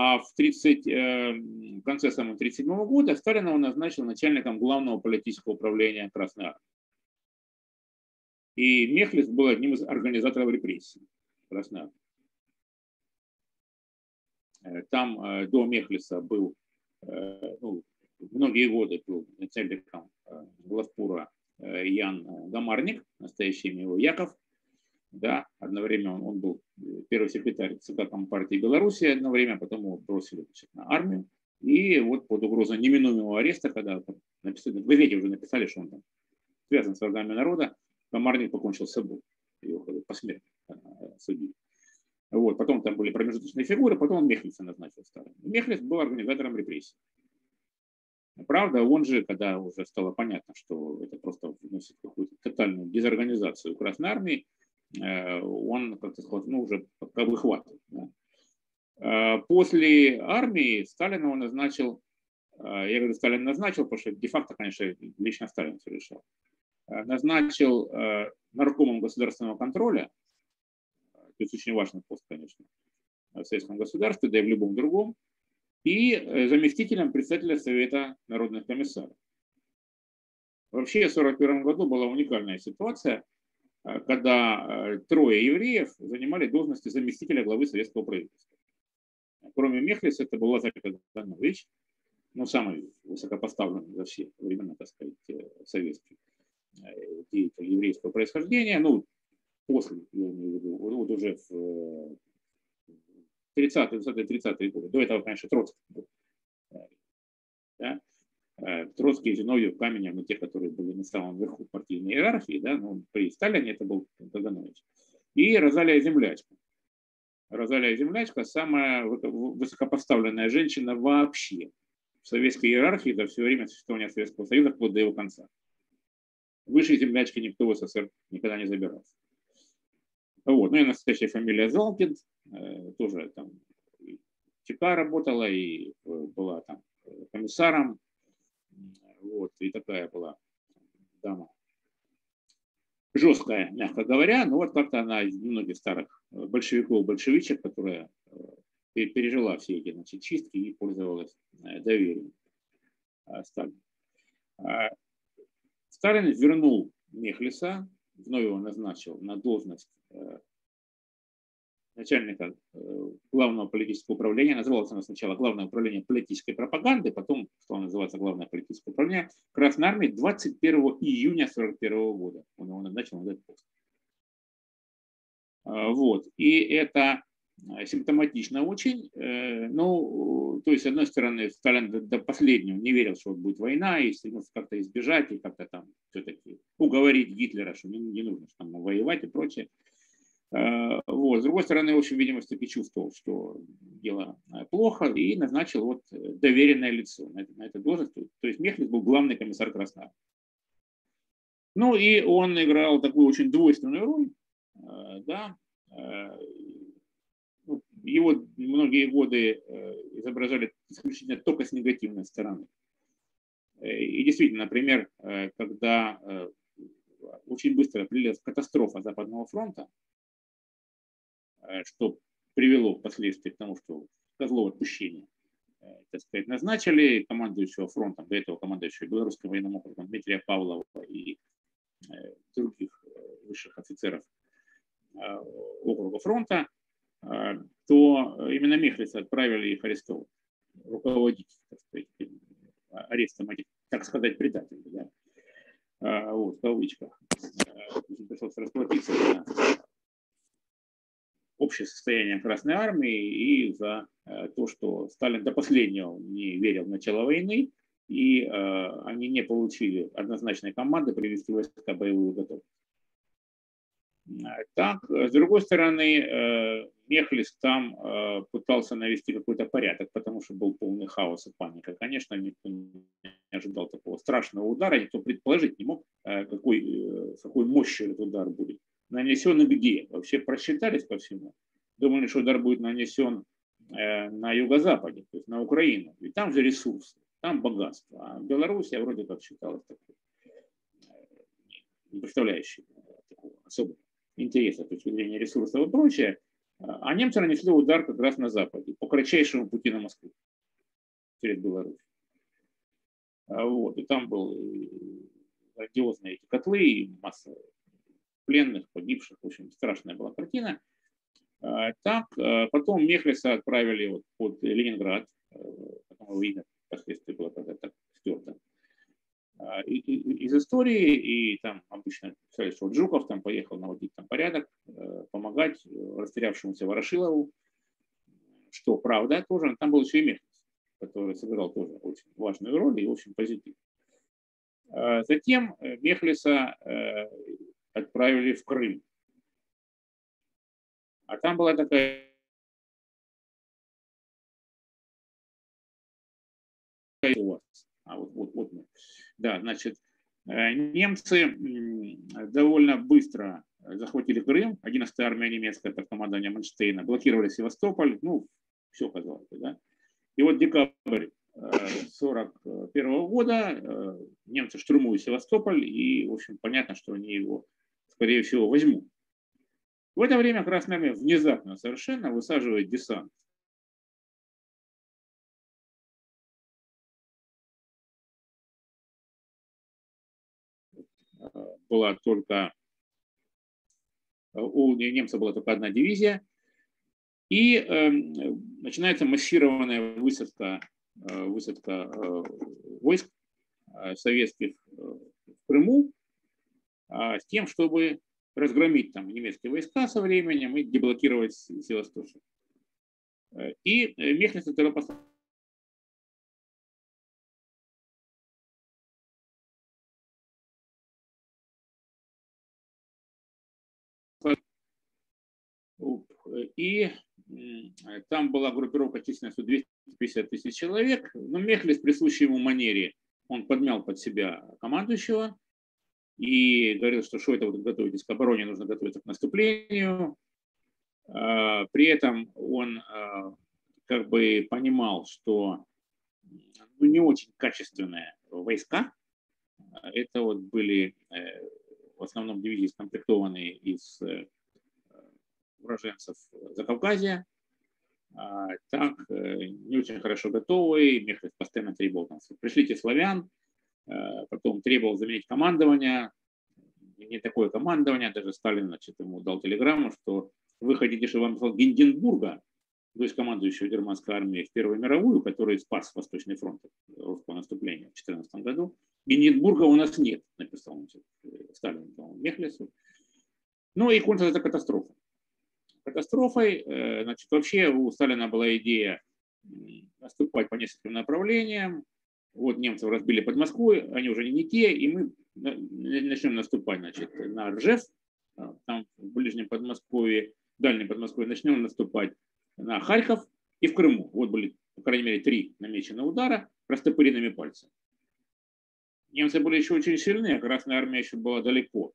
А в конце 1937 года Сталин его назначил начальником Главного политического управления Красной армии. И Мехлис был одним из организаторов репрессий Красной армии. Там до Мехлиса был, ну, многие годы был начальником главпура Ян Гамарник, настоящее имя его Яков. Да, одно время он был первый секретарь ЦК Компартии Беларуси, одно время, потом его бросили на армию. И вот под угрозой неминуемого ареста, когда написали, вы видите, уже написали, что он там связан с врагами народа, Гамарник покончил с собой, его посмертно судили. Вот, потом там были промежуточные фигуры, потом Мехлиса назначил старым. Мехлис был организатором репрессий. Правда, он же, когда уже стало понятно, что это просто вносит какую-то тотальную дезорганизацию Красной армии, он, как-то сказал, ну, уже пока выхватывает. Да. После армии Сталин его назначил, я говорю, Сталин назначил, потому что де-факто, конечно, лично Сталин все решал, назначил наркомом государственного контроля, то есть очень важный пост, конечно, в советском государстве, да и в любом другом, и заместителем председателя Совета народных комиссаров. Вообще, в 1941 году была уникальная ситуация, когда трое евреев занимали должности заместителя главы советского правительства. Кроме Мехлиса, это был Лазарь Каганович, ну, самый высокопоставленный за все времена, так сказать, советский деятель еврейского происхождения. Ну, после, я имею в виду, вот уже в 30-е годы. До этого, конечно, Троцкий был. Да? Троцкий, Зиновьев, Каменев, ну, те, которые были на самом верху партийной иерархии, да, ну, при Сталине это был Каганович. И Розалия Землячка. Розалия Землячка – самая высокопоставленная женщина вообще в советской иерархии за все время существования Советского Союза, вплоть до его конца. Выше Землячки никто в СССР никогда не забирался. Вот. Ну и настоящая фамилия Залкин, тоже там и ЧК работала, и была там комиссаром. Вот, и такая была дама жесткая, мягко говоря, но вот как-то она из многих старых большевиков-большевичек, которая пережила все эти, значит, чистки и пользовалась доверием Сталина. Сталин вернул Мехлиса, вновь его назначил на должность начальника Главного политического управления. Называлось оно сначала Главное управление политической пропаганды, потом стало называться Главное политическое управление Красной армии. 21 июня 1941 года он его назначил на этот пост. Вот. И это симптоматично очень. Ну, то есть, с одной стороны, Сталин до последнего не верил, что будет война, и стремился как-то избежать, и как-то там все-таки уговорить Гитлера, что не нужно там воевать и прочее. Вот. С другой стороны, в общем, видимо, все-таки чувствовал, что дело плохо, и назначил вот доверенное лицо на эту должность. То есть Мехлис был главный комиссар Красной армии. Ну и он играл такую очень двойственную роль. Да. Его многие годы изображали исключительно только с негативной стороны. И действительно, например, когда очень быстро прилилась катастрофа Западного фронта, что привело впоследствии к тому, что Козлова отпущение, так сказать, назначили командующего фронтом, до этого командующего Белорусским военным округом Дмитрия Павлова и других высших офицеров округа фронта, то именно Мехлиса отправили их арестовывать, руководить, так сказать, арестом этих, так сказать, предателей. Да? Вот, в кавычках. Пришлось расплатиться за общее состояние Красной армии и за то, что Сталин до последнего не верил в начало войны, и они не получили однозначной команды привести войска в боевую готовность. Так, с другой стороны, Мехлис там пытался навести какой-то порядок, потому что был полный хаос и паника. Конечно, никто не ожидал такого страшного удара, никто предположить не мог, какой мощью этот удар будет нанесен и где. Вообще просчитались по всему. Думали, что удар будет нанесен на юго-западе, то есть на Украину. И там же ресурсы, там богатство. А Белоруссия вроде как считалась такой, не представляющей такого особого интереса с точки зрения ресурсов и прочее. А немцы нанесли удар как раз на западе, по кратчайшему пути на Москву, через Беларусь. Вот, и там были грандиозные эти котлы, и масса пленных, погибших. В общем, страшная была картина. Так, потом Мехлиса отправили вот под Ленинград, потом видно, впоследствии было так стерто из истории, и там обычно писали, что Жуков там поехал наводить там порядок, помогать растерявшемуся Ворошилову, что правда тоже, но там был еще и Мехлис, который сыграл тоже очень важную роль и очень позитивно. Затем Мехлиса отправили в Крым, а там была такая у вас. Да, значит, немцы довольно быстро захватили Крым, 11-я армия немецкая под командованием Манштейна, блокировали Севастополь, ну, все, казалось бы, да. И вот декабрь 1941 года немцы штурмуют Севастополь, и, в общем, понятно, что они его, скорее всего, возьмут. В это время Красная армия внезапно совершенно высаживает десант . Была только у немцев была только одна дивизия, и начинается массированная высадка войск советских в Крыму с тем, чтобы разгромить там немецкие войска со временем и деблокировать Севастополь. И Мехлис тогда послал . И там была группировка численностью 250 тысяч человек, но Мехлис, присущий ему манере, он подмял под себя командующего и говорил, что это вот готовитесь к обороне, нужно готовиться к наступлению. При этом он как бы понимал, что не очень качественные войска, это вот были в основном дивизии, скомплектованные из уроженцев Закавказья, так, не очень хорошо готовые, Мехлис постоянно требовал, там, пришлите славян, потом требовал заменить командование, не такое командование, даже Сталин, значит, ему дал телеграмму, что вы хотите, чтобы вам послал Гинденбурга, то есть командующего германской армией в Первую мировую, который спас Восточный фронт русского наступления в 2014 году. Гинденбурга у нас нет, написал Сталин Мехлису. Ну и кончилась эта катастрофа. Катастрофой, значит, вообще у Сталина была идея наступать по нескольким направлениям. Вот немцев разбили под Москвой, они уже не те, и мы начнем наступать, значит, на Ржев, там в ближнем Подмосковье, в дальнем Подмосковье, начнем наступать на Харьков и в Крыму. Вот были, по крайней мере, 3 намеченных удара растопыренными пальцами. Немцы были еще очень сильны, а Красная армия еще была далеко.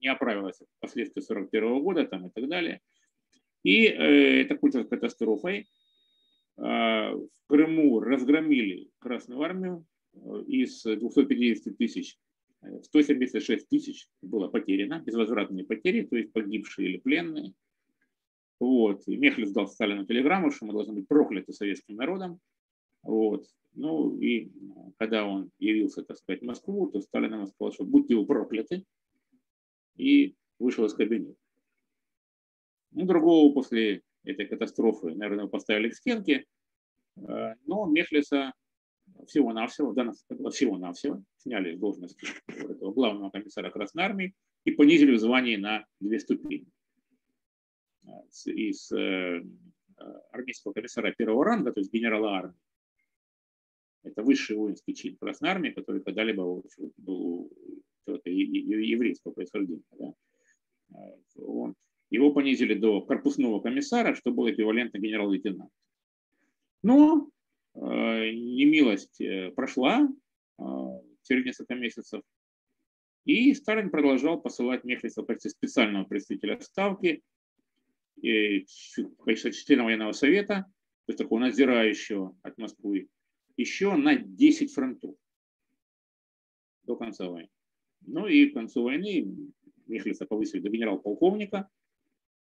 Не оправилась впоследствии 1941 года там, и так далее. И это кончилось катастрофой. В Крыму разгромили Красную армию. Из 250 тысяч 176 тысяч было потеряно, безвозвратные потери, то есть погибшие или пленные. Вот. И Мехлис дал Сталину телеграмму, что мы должны быть прокляты советским народом. Вот. Ну и когда он явился, так сказать, в Москву, то Сталин ему сказал, что будьте вы прокляты. И вышел из кабинета. Ну, другого после этой катастрофы, наверное, поставили к стенке. Но Мехлиса всего-навсего, да, всего-навсего сняли с должности этого главного комиссара Красной армии и понизили в звании на 2 ступени. Из армейского комиссара 1-го ранга, то есть генерала армии. Это высший воинский чин Красной армии, который когда-либо был еврейского происхождения, да, Его понизили до корпусного комиссара, что было эквивалентно генерал-лейтенанту. Но немилость прошла в течение нескольких месяцев, и Сталин продолжал посылать Мехлиса в качестве специального представителя Ставки, в качестве члена военного совета, то есть такого надзирающего от Москвы, еще на 10 фронтов до конца войны. Ну и к концу войны Мехлиса повысили до генерал-полковника.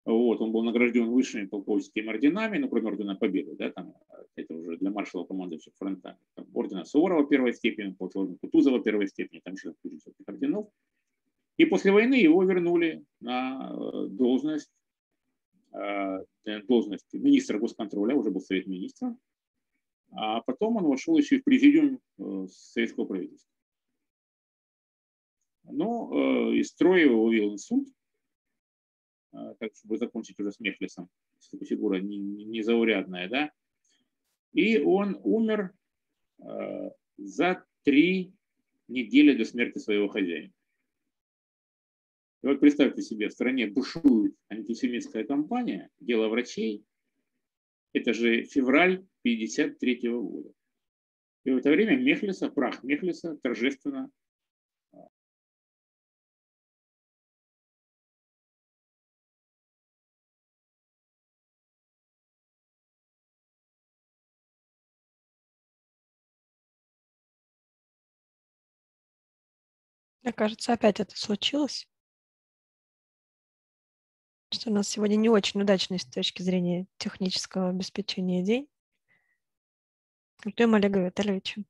Вот, он был награжден высшими полковническими орденами, ну, кроме ордена Победы, да, там, это уже для маршала командующих фронтами. Там, ордена Суворова первой степени, ордена Кутузова первой степени, там еще орденов. И после войны его вернули на должность министра госконтроля, уже был совет министра. А потом он вошел еще и в президиум советского правительства. Но из строя его вывел инсульт, так чтобы закончить уже с Мехлисом, фигура незаурядная, да. И он умер за 3 недели до смерти своего хозяина. И вот представьте себе, в стране бушует антисемитская кампания, дело врачей. Это же февраль 1953 года. И в это время Мехлиса, прах Мехлиса торжественно мне кажется, опять это случилось, что у нас сегодня не очень удачный с точки зрения технического обеспечения день. Ждем Олега Витальевича.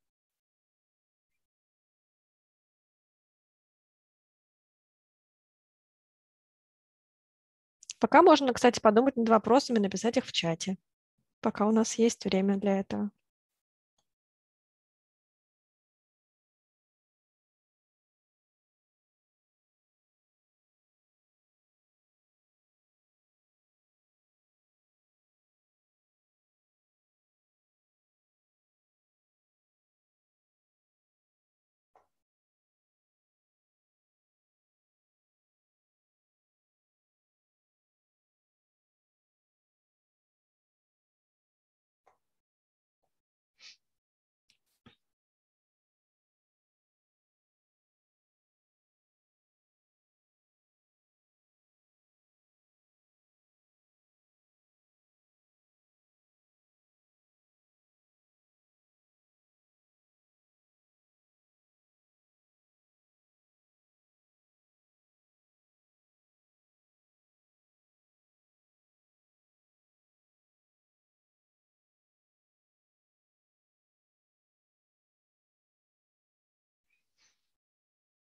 Пока можно, кстати, подумать над вопросами, написать их в чате, пока у нас есть время для этого.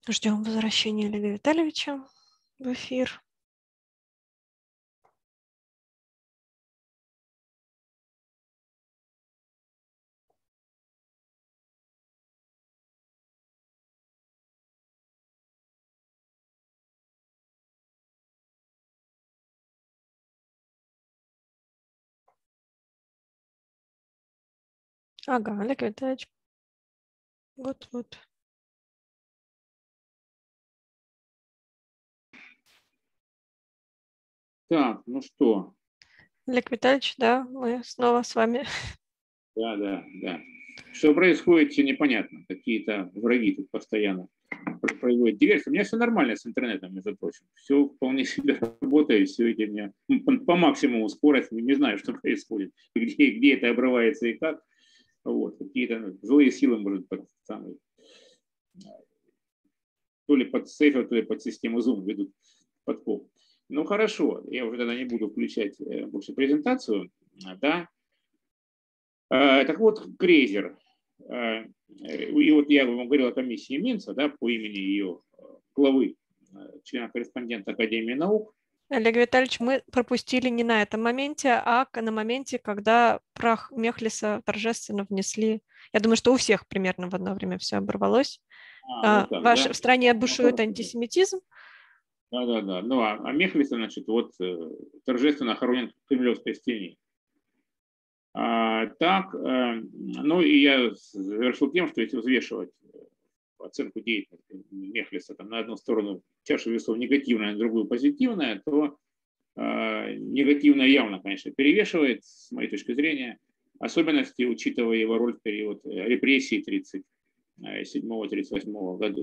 Ждем возвращения Олега Витальевича в эфир. Ага, Олег Витальевич. Вот-вот. Так, ну что? Олег Витальевич, да, мы снова с вами. Да. Что происходит, все непонятно. Какие-то враги тут постоянно проводят диверсию. У меня все нормально с интернетом, между прочим. Все вполне себе работает, все идет у меня по максимуму скорости. Не знаю, что происходит, где это обрывается и как. Вот, какие-то злые силы, может, под самый, то ли под сейфер, то ли под систему Zoom ведут подкоп. Ну хорошо, я уже тогда не буду включать больше презентацию, да. Так вот, Крейзер, и вот я вам говорил о комиссии Минца, да, по имени ее главы, члена-корреспондента Академии наук. Олег Витальевич, мы пропустили не на этом моменте, а на моменте, когда прах Мехлиса торжественно внесли. Я думаю, что у всех примерно в одно время все оборвалось. В стране бушует антисемитизм. Да. Ну, а Мехлиса, значит, вот торжественно хоронен в Кремлевской стене. Так, ну и я завершил тем, что если взвешивать оценку деятельности Мехлиса там, на одну сторону чаша весов негативная, на другую позитивная, то негативная явно, конечно, перевешивает, с моей точки зрения, особенности, учитывая его роль в период репрессий 1937-1938 года,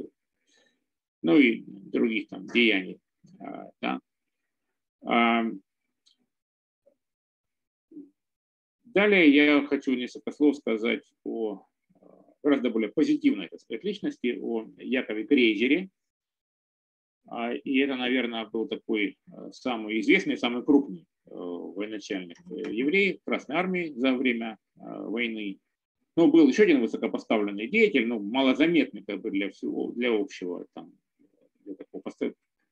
ну и других там деяний. Да. Далее я хочу несколько слов сказать о гораздо более позитивной, так сказать, личности, о Якове Крейзере. И это, наверное, был такой самый известный, самый крупный военачальник евреев Красной армии за время войны. Но был еще один высокопоставленный деятель, но малозаметный как бы для всего, для общего, там, для такого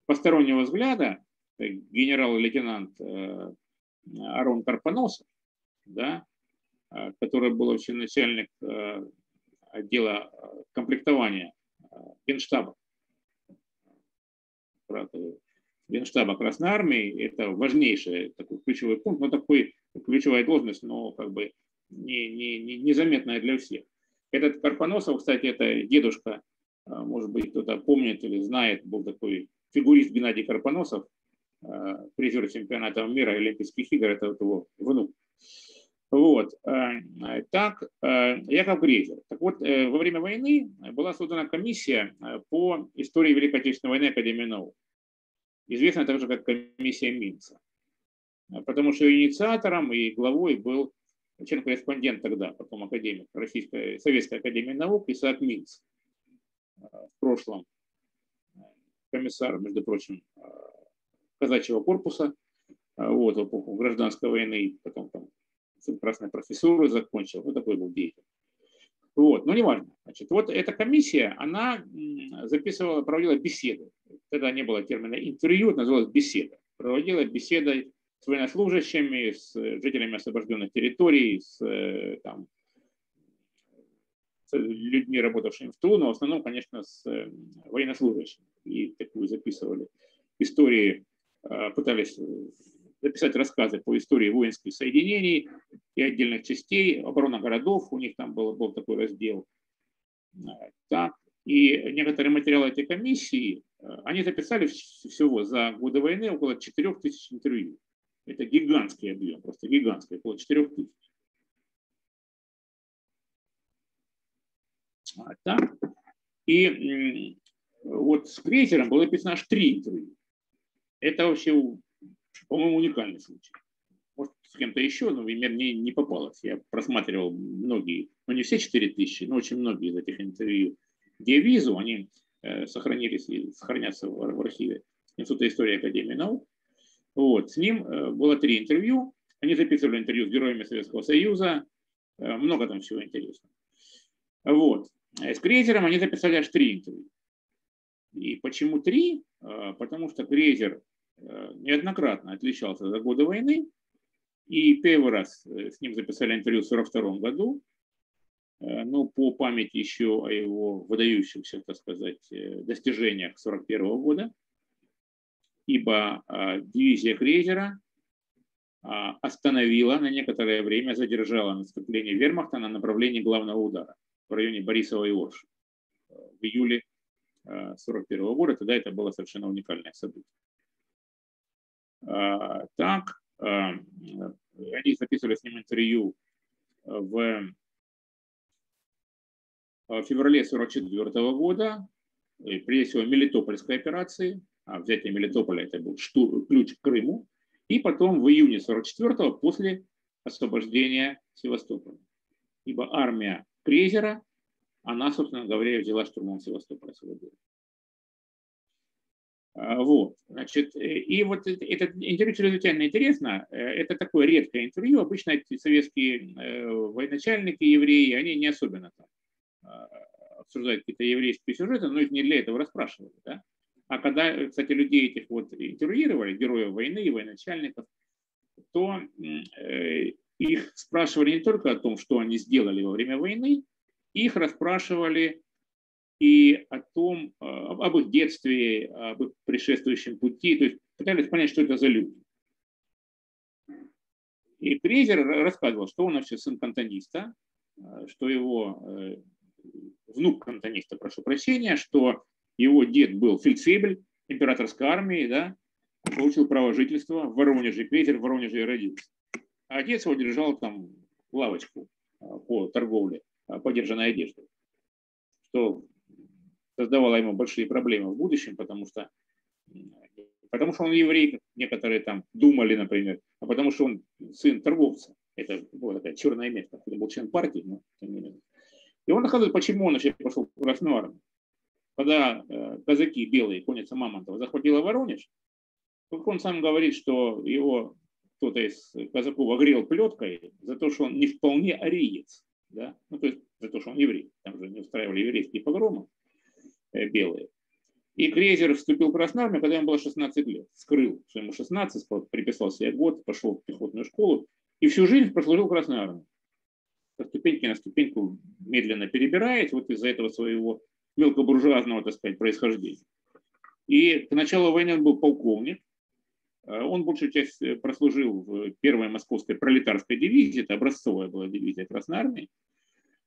постороннего взгляда, генерал-лейтенант Арон Карпоносов, да, который был вообще начальник отдела комплектования Генштаба. Генштаба Красной армии, это важнейший такой ключевой пункт, но такой ключевая должность, но как бы незаметная для всех. Этот Карпоносов, кстати, это дедушка, может быть, кто-то помнит или знает, был такой фигурист Геннадий Карпоносов, призер чемпионата мира и Олимпийских игр, это вот его внук. Вот, так, Яков Крейзер. Так вот, во время войны была создана комиссия по истории Великой Отечественной войны Академии наук, известная также как комиссия Минца, потому что ее инициатором и главой был член-корреспондент тогда, потом академик Российской Советской Академии наук Исаак Минц, в прошлом комиссар, между прочим, казачьего корпуса, вот, в эпоху гражданской войны, потом там красной профессуры закончил, вот такой был деятель. Вот, но неважно. Значит, вот эта комиссия, она записывала, проводила беседы. Тогда не было термина интервью, это называлось беседа. Проводила беседы с военнослужащими, с жителями освобожденных территорий, с людьми, работавшими в тылу, но в основном, конечно, с военнослужащими. И такую записывали истории, пытались записать рассказы по истории воинских соединений и отдельных частей, оборона городов, у них там был такой раздел. Так, и некоторые материалы этой комиссии, они записали всего за годы войны около 4000 интервью. Это гигантский объем, просто гигантский, около 4000. Так, и вот с Крейзером было написано аж 3 интервью. Это вообще, по-моему, уникальный случай. Может, с кем-то еще, но мне не попалось. Я просматривал многие, но не все 4000, но очень многие из этих интервью. Диавизу, они сохранились и сохранятся в архиве Института истории Академии наук. Вот. С ним было 3 интервью. Они записывали интервью с героями Советского Союза. Много там всего интересного. Вот. С Крейзером они записали аж 3 интервью. И почему 3? Потому что Крейзер неоднократно отличался за годы войны, и первый раз с ним записали интервью в 1942 году, но по памяти еще о его выдающихся, так сказать, достижениях 1941 года, ибо дивизия Крейзера остановила на некоторое время, задержала наступление вермахта на направлении главного удара в районе Борисова и Орши в июле 1941 года, тогда это было совершенно уникальное событие. Так, они записывали с ним интервью в феврале 1944 года, прежде всего Мелитопольской операции, взятие Мелитополя это был ключ к Крыму, и потом в июне 1944 после освобождения Севастополя, ибо армия Крейзера, она, собственно говоря, взяла штурмом Севастополя. Вот, значит, и вот это интервью чрезвычайно интересно, это такое редкое интервью, обычно эти советские военачальники евреи, они не особенно там обсуждают какие-то еврейские сюжеты, но их не для этого расспрашивали, да? А когда, кстати, людей этих вот интервьюировали, героев войны и военачальников, то их спрашивали не только о том, что они сделали во время войны, их расспрашивали и о том, об их детстве, об их предшествующем пути, то есть пытались понять, что это за люди. И Крейзер рассказывал, что он вообще сын кантониста, что его внук кантониста, прошу прощения, что его дед был фельдфебель императорской армии, да, получил право жительства в Воронеже, Крейзер в Воронеже и родился. А отец его держал там лавочку по торговле подержанной одеждой, что создавало ему большие проблемы в будущем, потому что он еврей, как некоторые там думали, например, а потому что он сын торговца. Это была такая черная метка, это был член партии, но тем не менее. И он доказывает, почему он вообще пошел в Красную армию. Когда казаки белые, конница Мамонтова, захватила Воронеж, он сам говорит, что его кто-то из казаков огрел плеткой за то, что он не вполне ариец, да? Ну, то есть за то, что он еврей. Там же не устраивали еврейские погромы белые. И Крейзер вступил в Красную армию, когда ему было 16 лет. Скрыл, что ему 16, приписал себе год, пошел в пехотную школу и всю жизнь прослужил в Красной армии. Со ступеньки на ступеньку медленно перебираясь, вот из-за этого своего мелкобуржуазного, так сказать, происхождения. И к началу войны он был полковник. Он большую часть прослужил в первой московской пролетарской дивизии, это образцовая была дивизия Красной армии.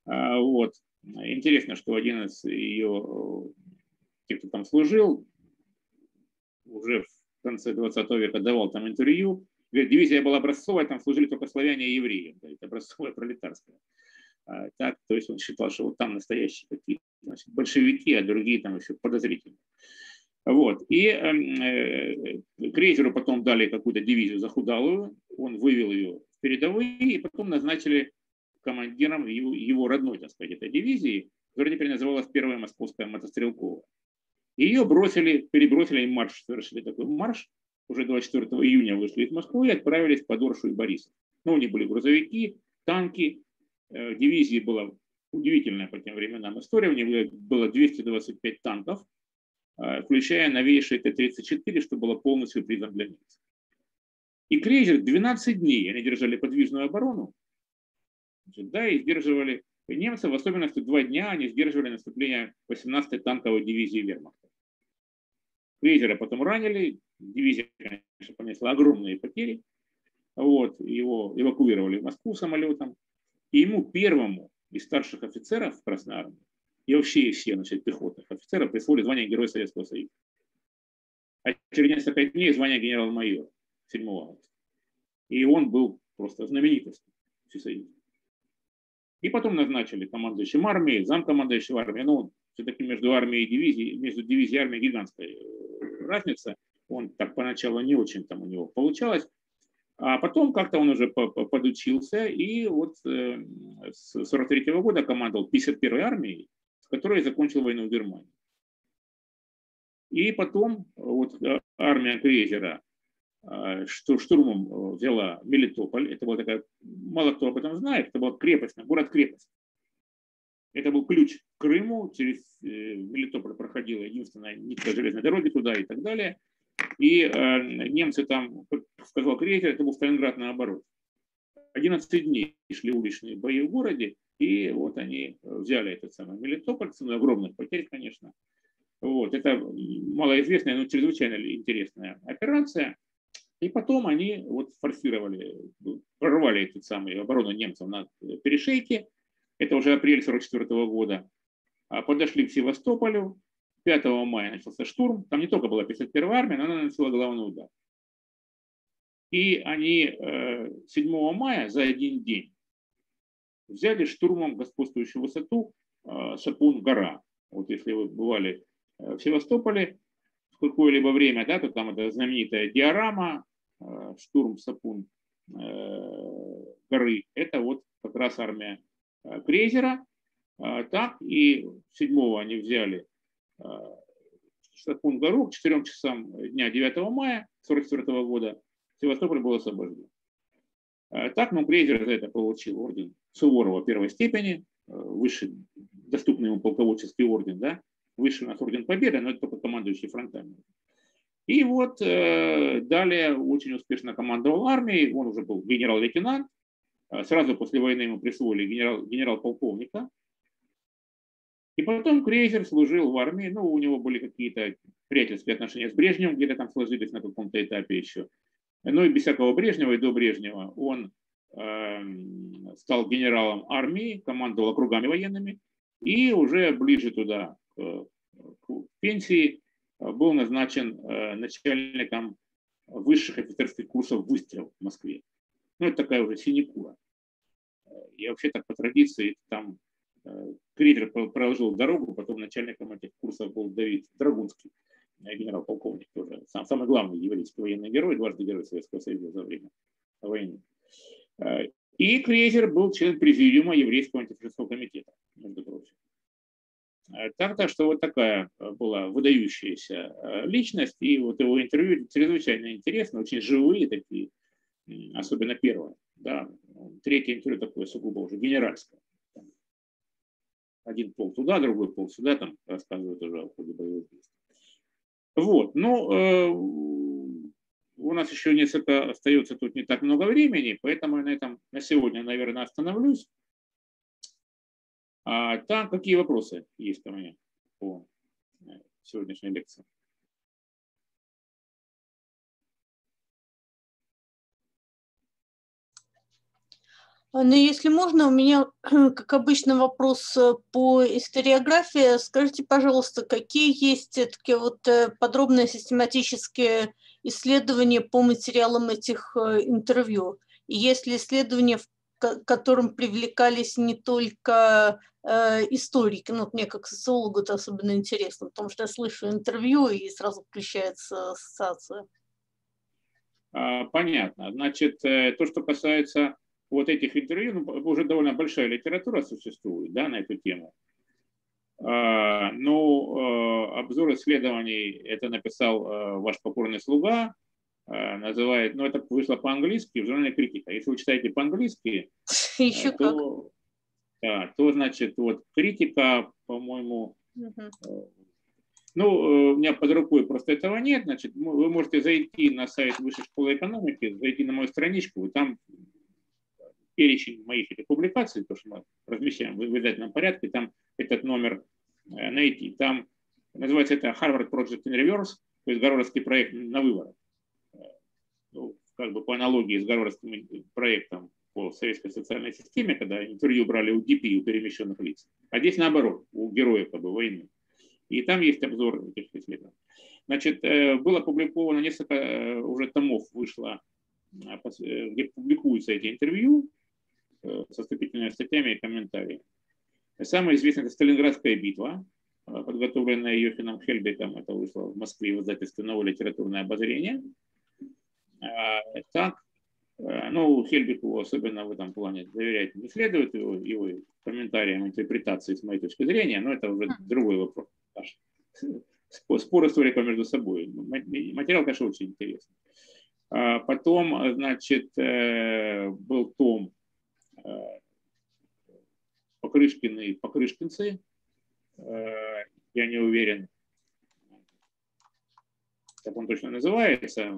Вот. Интересно, что один из ее, тех, кто там служил, уже в конце 20 века давал там интервью. Говорит, дивизия была образцовая, там служили только славяне и евреи, говорит, образцовая пролетарская. Так, то есть он считал, что вот там настоящие какие-то большевики, а другие там еще подозрительные. Вот. И Крейзеру потом дали какую-то дивизию захудалую, он вывел ее в передовые, и потом назначили командиром его родной, так сказать, этой дивизии, которая теперь называлась Первая московская мотострелковая. Ее бросили, перебросили, марш, совершили такой марш, уже 24 июня вышли из Москвы и отправились под Оршу и Борисов. Но у них были грузовики, танки, дивизии была удивительная по тем временам история, у них было 225 танков, включая новейшие Т-34, что было полностью призом для немцев. И Крейзер 12 дней они держали подвижную оборону, значит, да, и сдерживали немцев, в особенности 2 дня они сдерживали наступление 18-й танковой дивизии Вермахта. Крейзера потом ранили, дивизия, конечно, понесла огромные потери, вот, его эвакуировали в Москву самолетом, и ему первому из старших офицеров Красной армии, и вообще все, значит, пехотных офицеров присвоили звание Героя Советского Союза. А через несколько дней звание генерал-майора 7 августа. И он был просто знаменитостью всесоюзной. И потом назначили командующим армией, замкомандующим армией. Ну, все-таки между армией и дивизией, между дивизией и армией гигантская разница. Он так поначалу не очень там у него получалось. А потом как-то он уже подучился. И вот с 1943 года командовал 51-й армией, который закончил войну в Германии. И потом вот армия Крейзера штурмом взяла Мелитополь. Это была такая, мало кто об этом знает, это была крепость, город-крепость. Это был ключ к Крыму, через Мелитополь проходила единственная нитка железной дороги туда и так далее. И немцы там, как сказал Крейзер, это был Сталинград наоборот. 11 дней шли уличные бои в городе, и вот они взяли этот самый Мелитополь, ценой огромных потерь, конечно. Вот, это малоизвестная, но чрезвычайно интересная операция. И потом они вот форсировали, прорвали эту самую оборону немцев на перешейке, это уже апрель 1944 года, подошли к Севастополю, 5 мая начался штурм, там не только была 51-я армия, но она нанесла главный удар. И они 7 мая за один день взяли штурмом господствующую высоту Шапун-гора. Вот если вы бывали в Севастополе в какое-либо время, да, то там это знаменитая диорама, штурм Шапун-горы. Это вот как раз армия Крейзера. Так, и 7-го они взяли Шапун-гору к 4 часам дня 9 мая 1944 года. Севастополь был освобожден. Так, но Крейзер за это получил орден Суворова первой степени, выше, доступный ему полководческий орден, да, выше у нас орден Победы, но это только командующий фронтами. И вот далее очень успешно командовал армией, он уже был генерал-лейтенант, сразу после войны ему присвоили генерал-полковника. И потом Крейзер служил в армии, ну, у него были какие-то приятельские отношения с Брежневым, где-то там сложились на каком-то этапе еще. Ну и без всякого Брежнева и до Брежнева он стал генералом армии, командовал округами военными, И уже ближе туда, к пенсии, был назначен начальником высших офицерских курсов «Выстрел» в Москве. Ну, это такая уже синекура. И вообще так по традиции там Крейзер проложил дорогу, потом начальником этих курсов был Давид Драгунский, генерал-полковник тоже, самый главный еврейский военный герой, дважды герой Советского Союза за время войны. И Крейзер был членом президиума еврейского антифашистского комитета, между прочим. Так-то, что вот такая была выдающаяся личность, и вот его интервью чрезвычайно интересно, очень живые такие, особенно первое. Да. Третье интервью такое сугубо уже генеральское. Один пол туда, другой пол сюда, там рассказывают уже о ходе боевых действий. Вот, ну, у нас еще несколько остается тут не так много времени, поэтому я на этом на сегодня, наверное, остановлюсь. А там какие вопросы есть ко мне по сегодняшней лекции? Ну, если можно, у меня, как обычно, вопрос по историографии. Скажите, пожалуйста, какие есть такие вот подробные систематические исследования по материалам этих интервью? И есть ли исследования, в котором привлекались не только историки? Ну, мне как социологу это особенно интересно, потому что я слышу интервью, и сразу включается ассоциация. Понятно. Значит, то, что касается... вот этих интервью, ну, уже довольно большая литература существует, да, на эту тему. Но обзор исследований это написал ваш покорный слуга, называет, ну, это вышло по-английски в журнале «Критика». Если вы читаете по-английски, то, да, то, значит, вот «Критика», по-моему, ну, у меня под рукой просто этого нет, значит, вы можете зайти на сайт Высшей школы экономики, зайти на мою страничку, и там перечень моих публикаций, то, что мы размещаем в обязательном порядке, там этот номер найти. Там называется это Harvard Project in Reverse, то есть гарвардский проект на выворот. Ну, как бы по аналогии с гарвардским проектом по советской социальной системе, когда интервью брали у ДП, у перемещенных лиц. А здесь наоборот, у героев как бы, войны. И там есть обзор этих исследований. Значит, было опубликовано несколько уже томов вышло, где публикуются эти интервью со вступительными статьями и комментариями. Самая известная – это «Сталинградская битва», подготовленная Йоханом Хельбеком, это вышло в Москве в издательстве «Новое литературное обозрение». Так, ну, Хельбеку особенно в этом плане доверять не следует, его комментариям, интерпретации с моей точки зрения, но это уже другой вопрос. Спор историков между собой. Материал, конечно, очень интересный. Потом, значит, был том «Покрышкины и покрышкинцы», я не уверен, как он точно называется,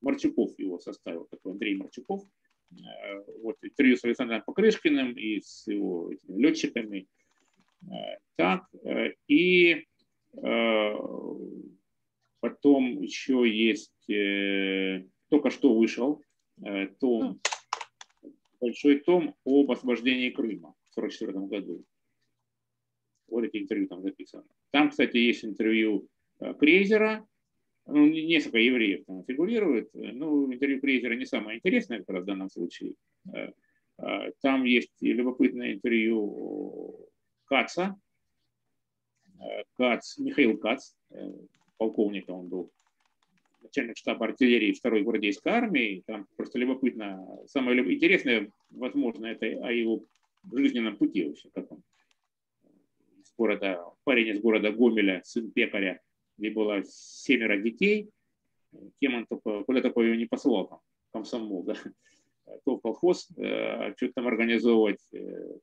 Марчуков его составил, такой Андрей Марчуков, вот интервью с Александром Покрышкиным и с его летчиками, так, и потом еще есть... только что вышел том, большой том об освобождении Крыма в 1944 году. Вот эти интервью там записано. Там, кстати, есть интервью Крейзера. Ну, несколько евреев там фигурирует. Ну, интервью Крейзера не самое интересное как раз в данном случае. Там есть любопытное интервью Каца. Кац, Михаил Кац, полковник он был. Начальник штаба артиллерии 2-й гвардейской армии. Там просто любопытно. Самое интересное, возможно, это о его жизненном пути вообще. Как он из города, парень из города Гомеля, сын пекаря, где было 7 детей. Кем он только, куда-то его не посылал, там, комсомол, да? То в колхоз, что-то там организовывать,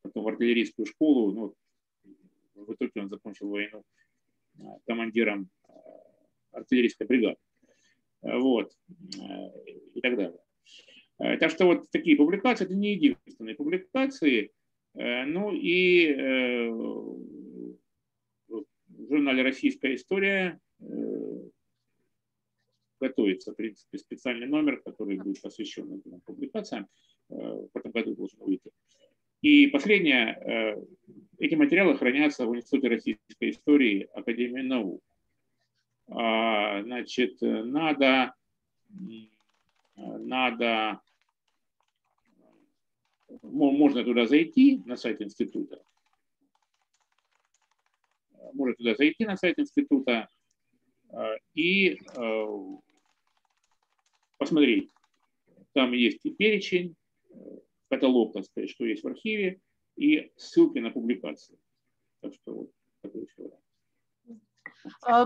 потом в артиллерийскую школу. Ну, в итоге он закончил войну командиром артиллерийской бригады. Вот, и так далее. Так что вот такие публикации, это не единственные публикации. Ну и в журнале «Российская история» готовится, в принципе, специальный номер, который будет посвящен этим публикациям. В этом году должен выйти. И последнее Эти материалы хранятся в Институте российской истории Академии наук. Значит, надо можно туда зайти на сайт института. Можно туда зайти на сайт института и посмотреть. Там есть и перечень, каталог, так сказать, что есть в архиве, и ссылки на публикации. Так что вот такой человек.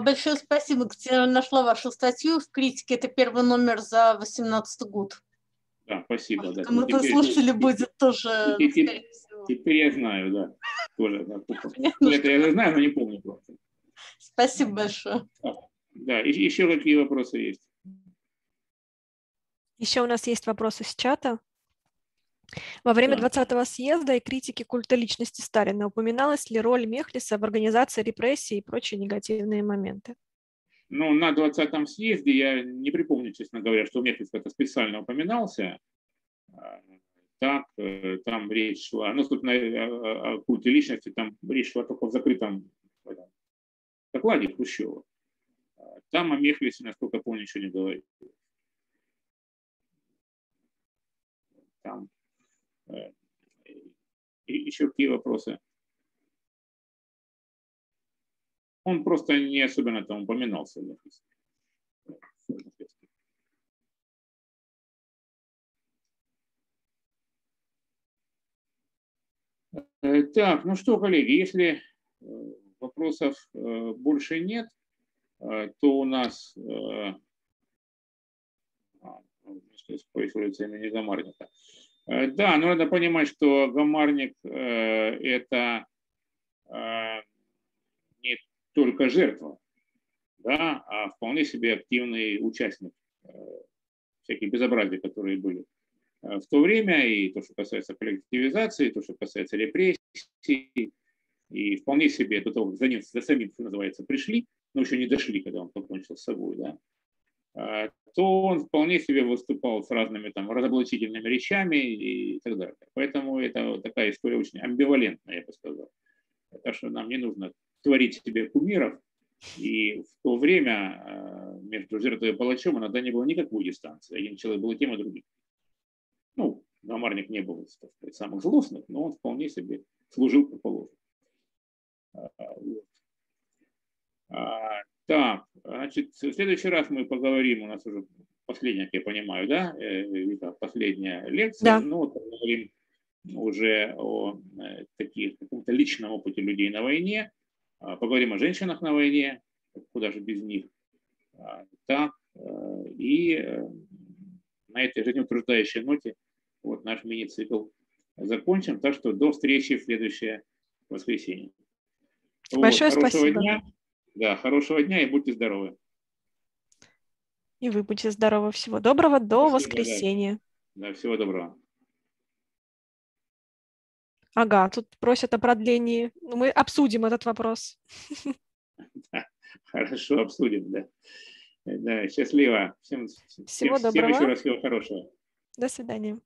Большое спасибо. Я нашла вашу статью в «Критике». Это первый номер за 2018 год. Да, спасибо. Да. Мы-то слушали, будет тоже... Теперь я знаю, да. Тоже, да. Это я знаю, но не помню просто. Спасибо большое. Да, еще какие вопросы есть? Еще у нас есть вопросы с чата. Во время 20-го съезда и критики культа личности Сталина упоминалась ли роль Мехлиса в организации репрессий и прочие негативные моменты? Ну, на 20-м съезде я не припомню, честно говоря, что Мехлис как-то специально упоминался. Так, там речь шла, ну, собственно, о культе личности, там речь шла только в закрытом докладе Хрущева. Там о Мехлисе, насколько помню, ничего не говорили. Там еще какие вопросы? Он просто не особенно там упоминался. Так, ну что, коллеги, если вопросов больше нет, то у нас происходит имени Гамарника. Да, но надо понимать, что Гамарник – это не только жертва, да, а вполне себе активный участник всяких безобразий, которые были в то время, и то, что касается коллективизации, то, что касается репрессий, и вполне себе до того, за ним, за самим, что называется, пришли, но еще не дошли, когда он покончил с собой, да, то он вполне себе выступал с разными там разоблачительными речами и так далее. Поэтому это такая история очень амбивалентная, я бы сказал. Так что нам не нужно творить себе кумиров. И в то время между жертвой и палачом иногда не было никакой дистанции. Один человек был тем, а другим. Ну, Гамарник не был, так сказать, самых злостных, но он вполне себе служил по положению. Так, значит, в следующий раз мы поговорим, у нас уже последняя, как я понимаю, да, последняя лекция, да. Но поговорим уже о каком-то личном опыте людей на войне, поговорим о женщинах на войне, куда же без них. Так, и на этой жизнеутверждающей ноте вот наш мини-цикл закончим, так что до встречи в следующее воскресенье. Большое вот, спасибо. Дня. Да, хорошего дня и будьте здоровы. И вы будьте здоровы. Всего доброго. До воскресенья. Да, всего доброго. Ага, тут просят о продлении. Мы обсудим этот вопрос. Да, хорошо, обсудим, да. Да, счастливо. Всем еще раз всего хорошего. До свидания.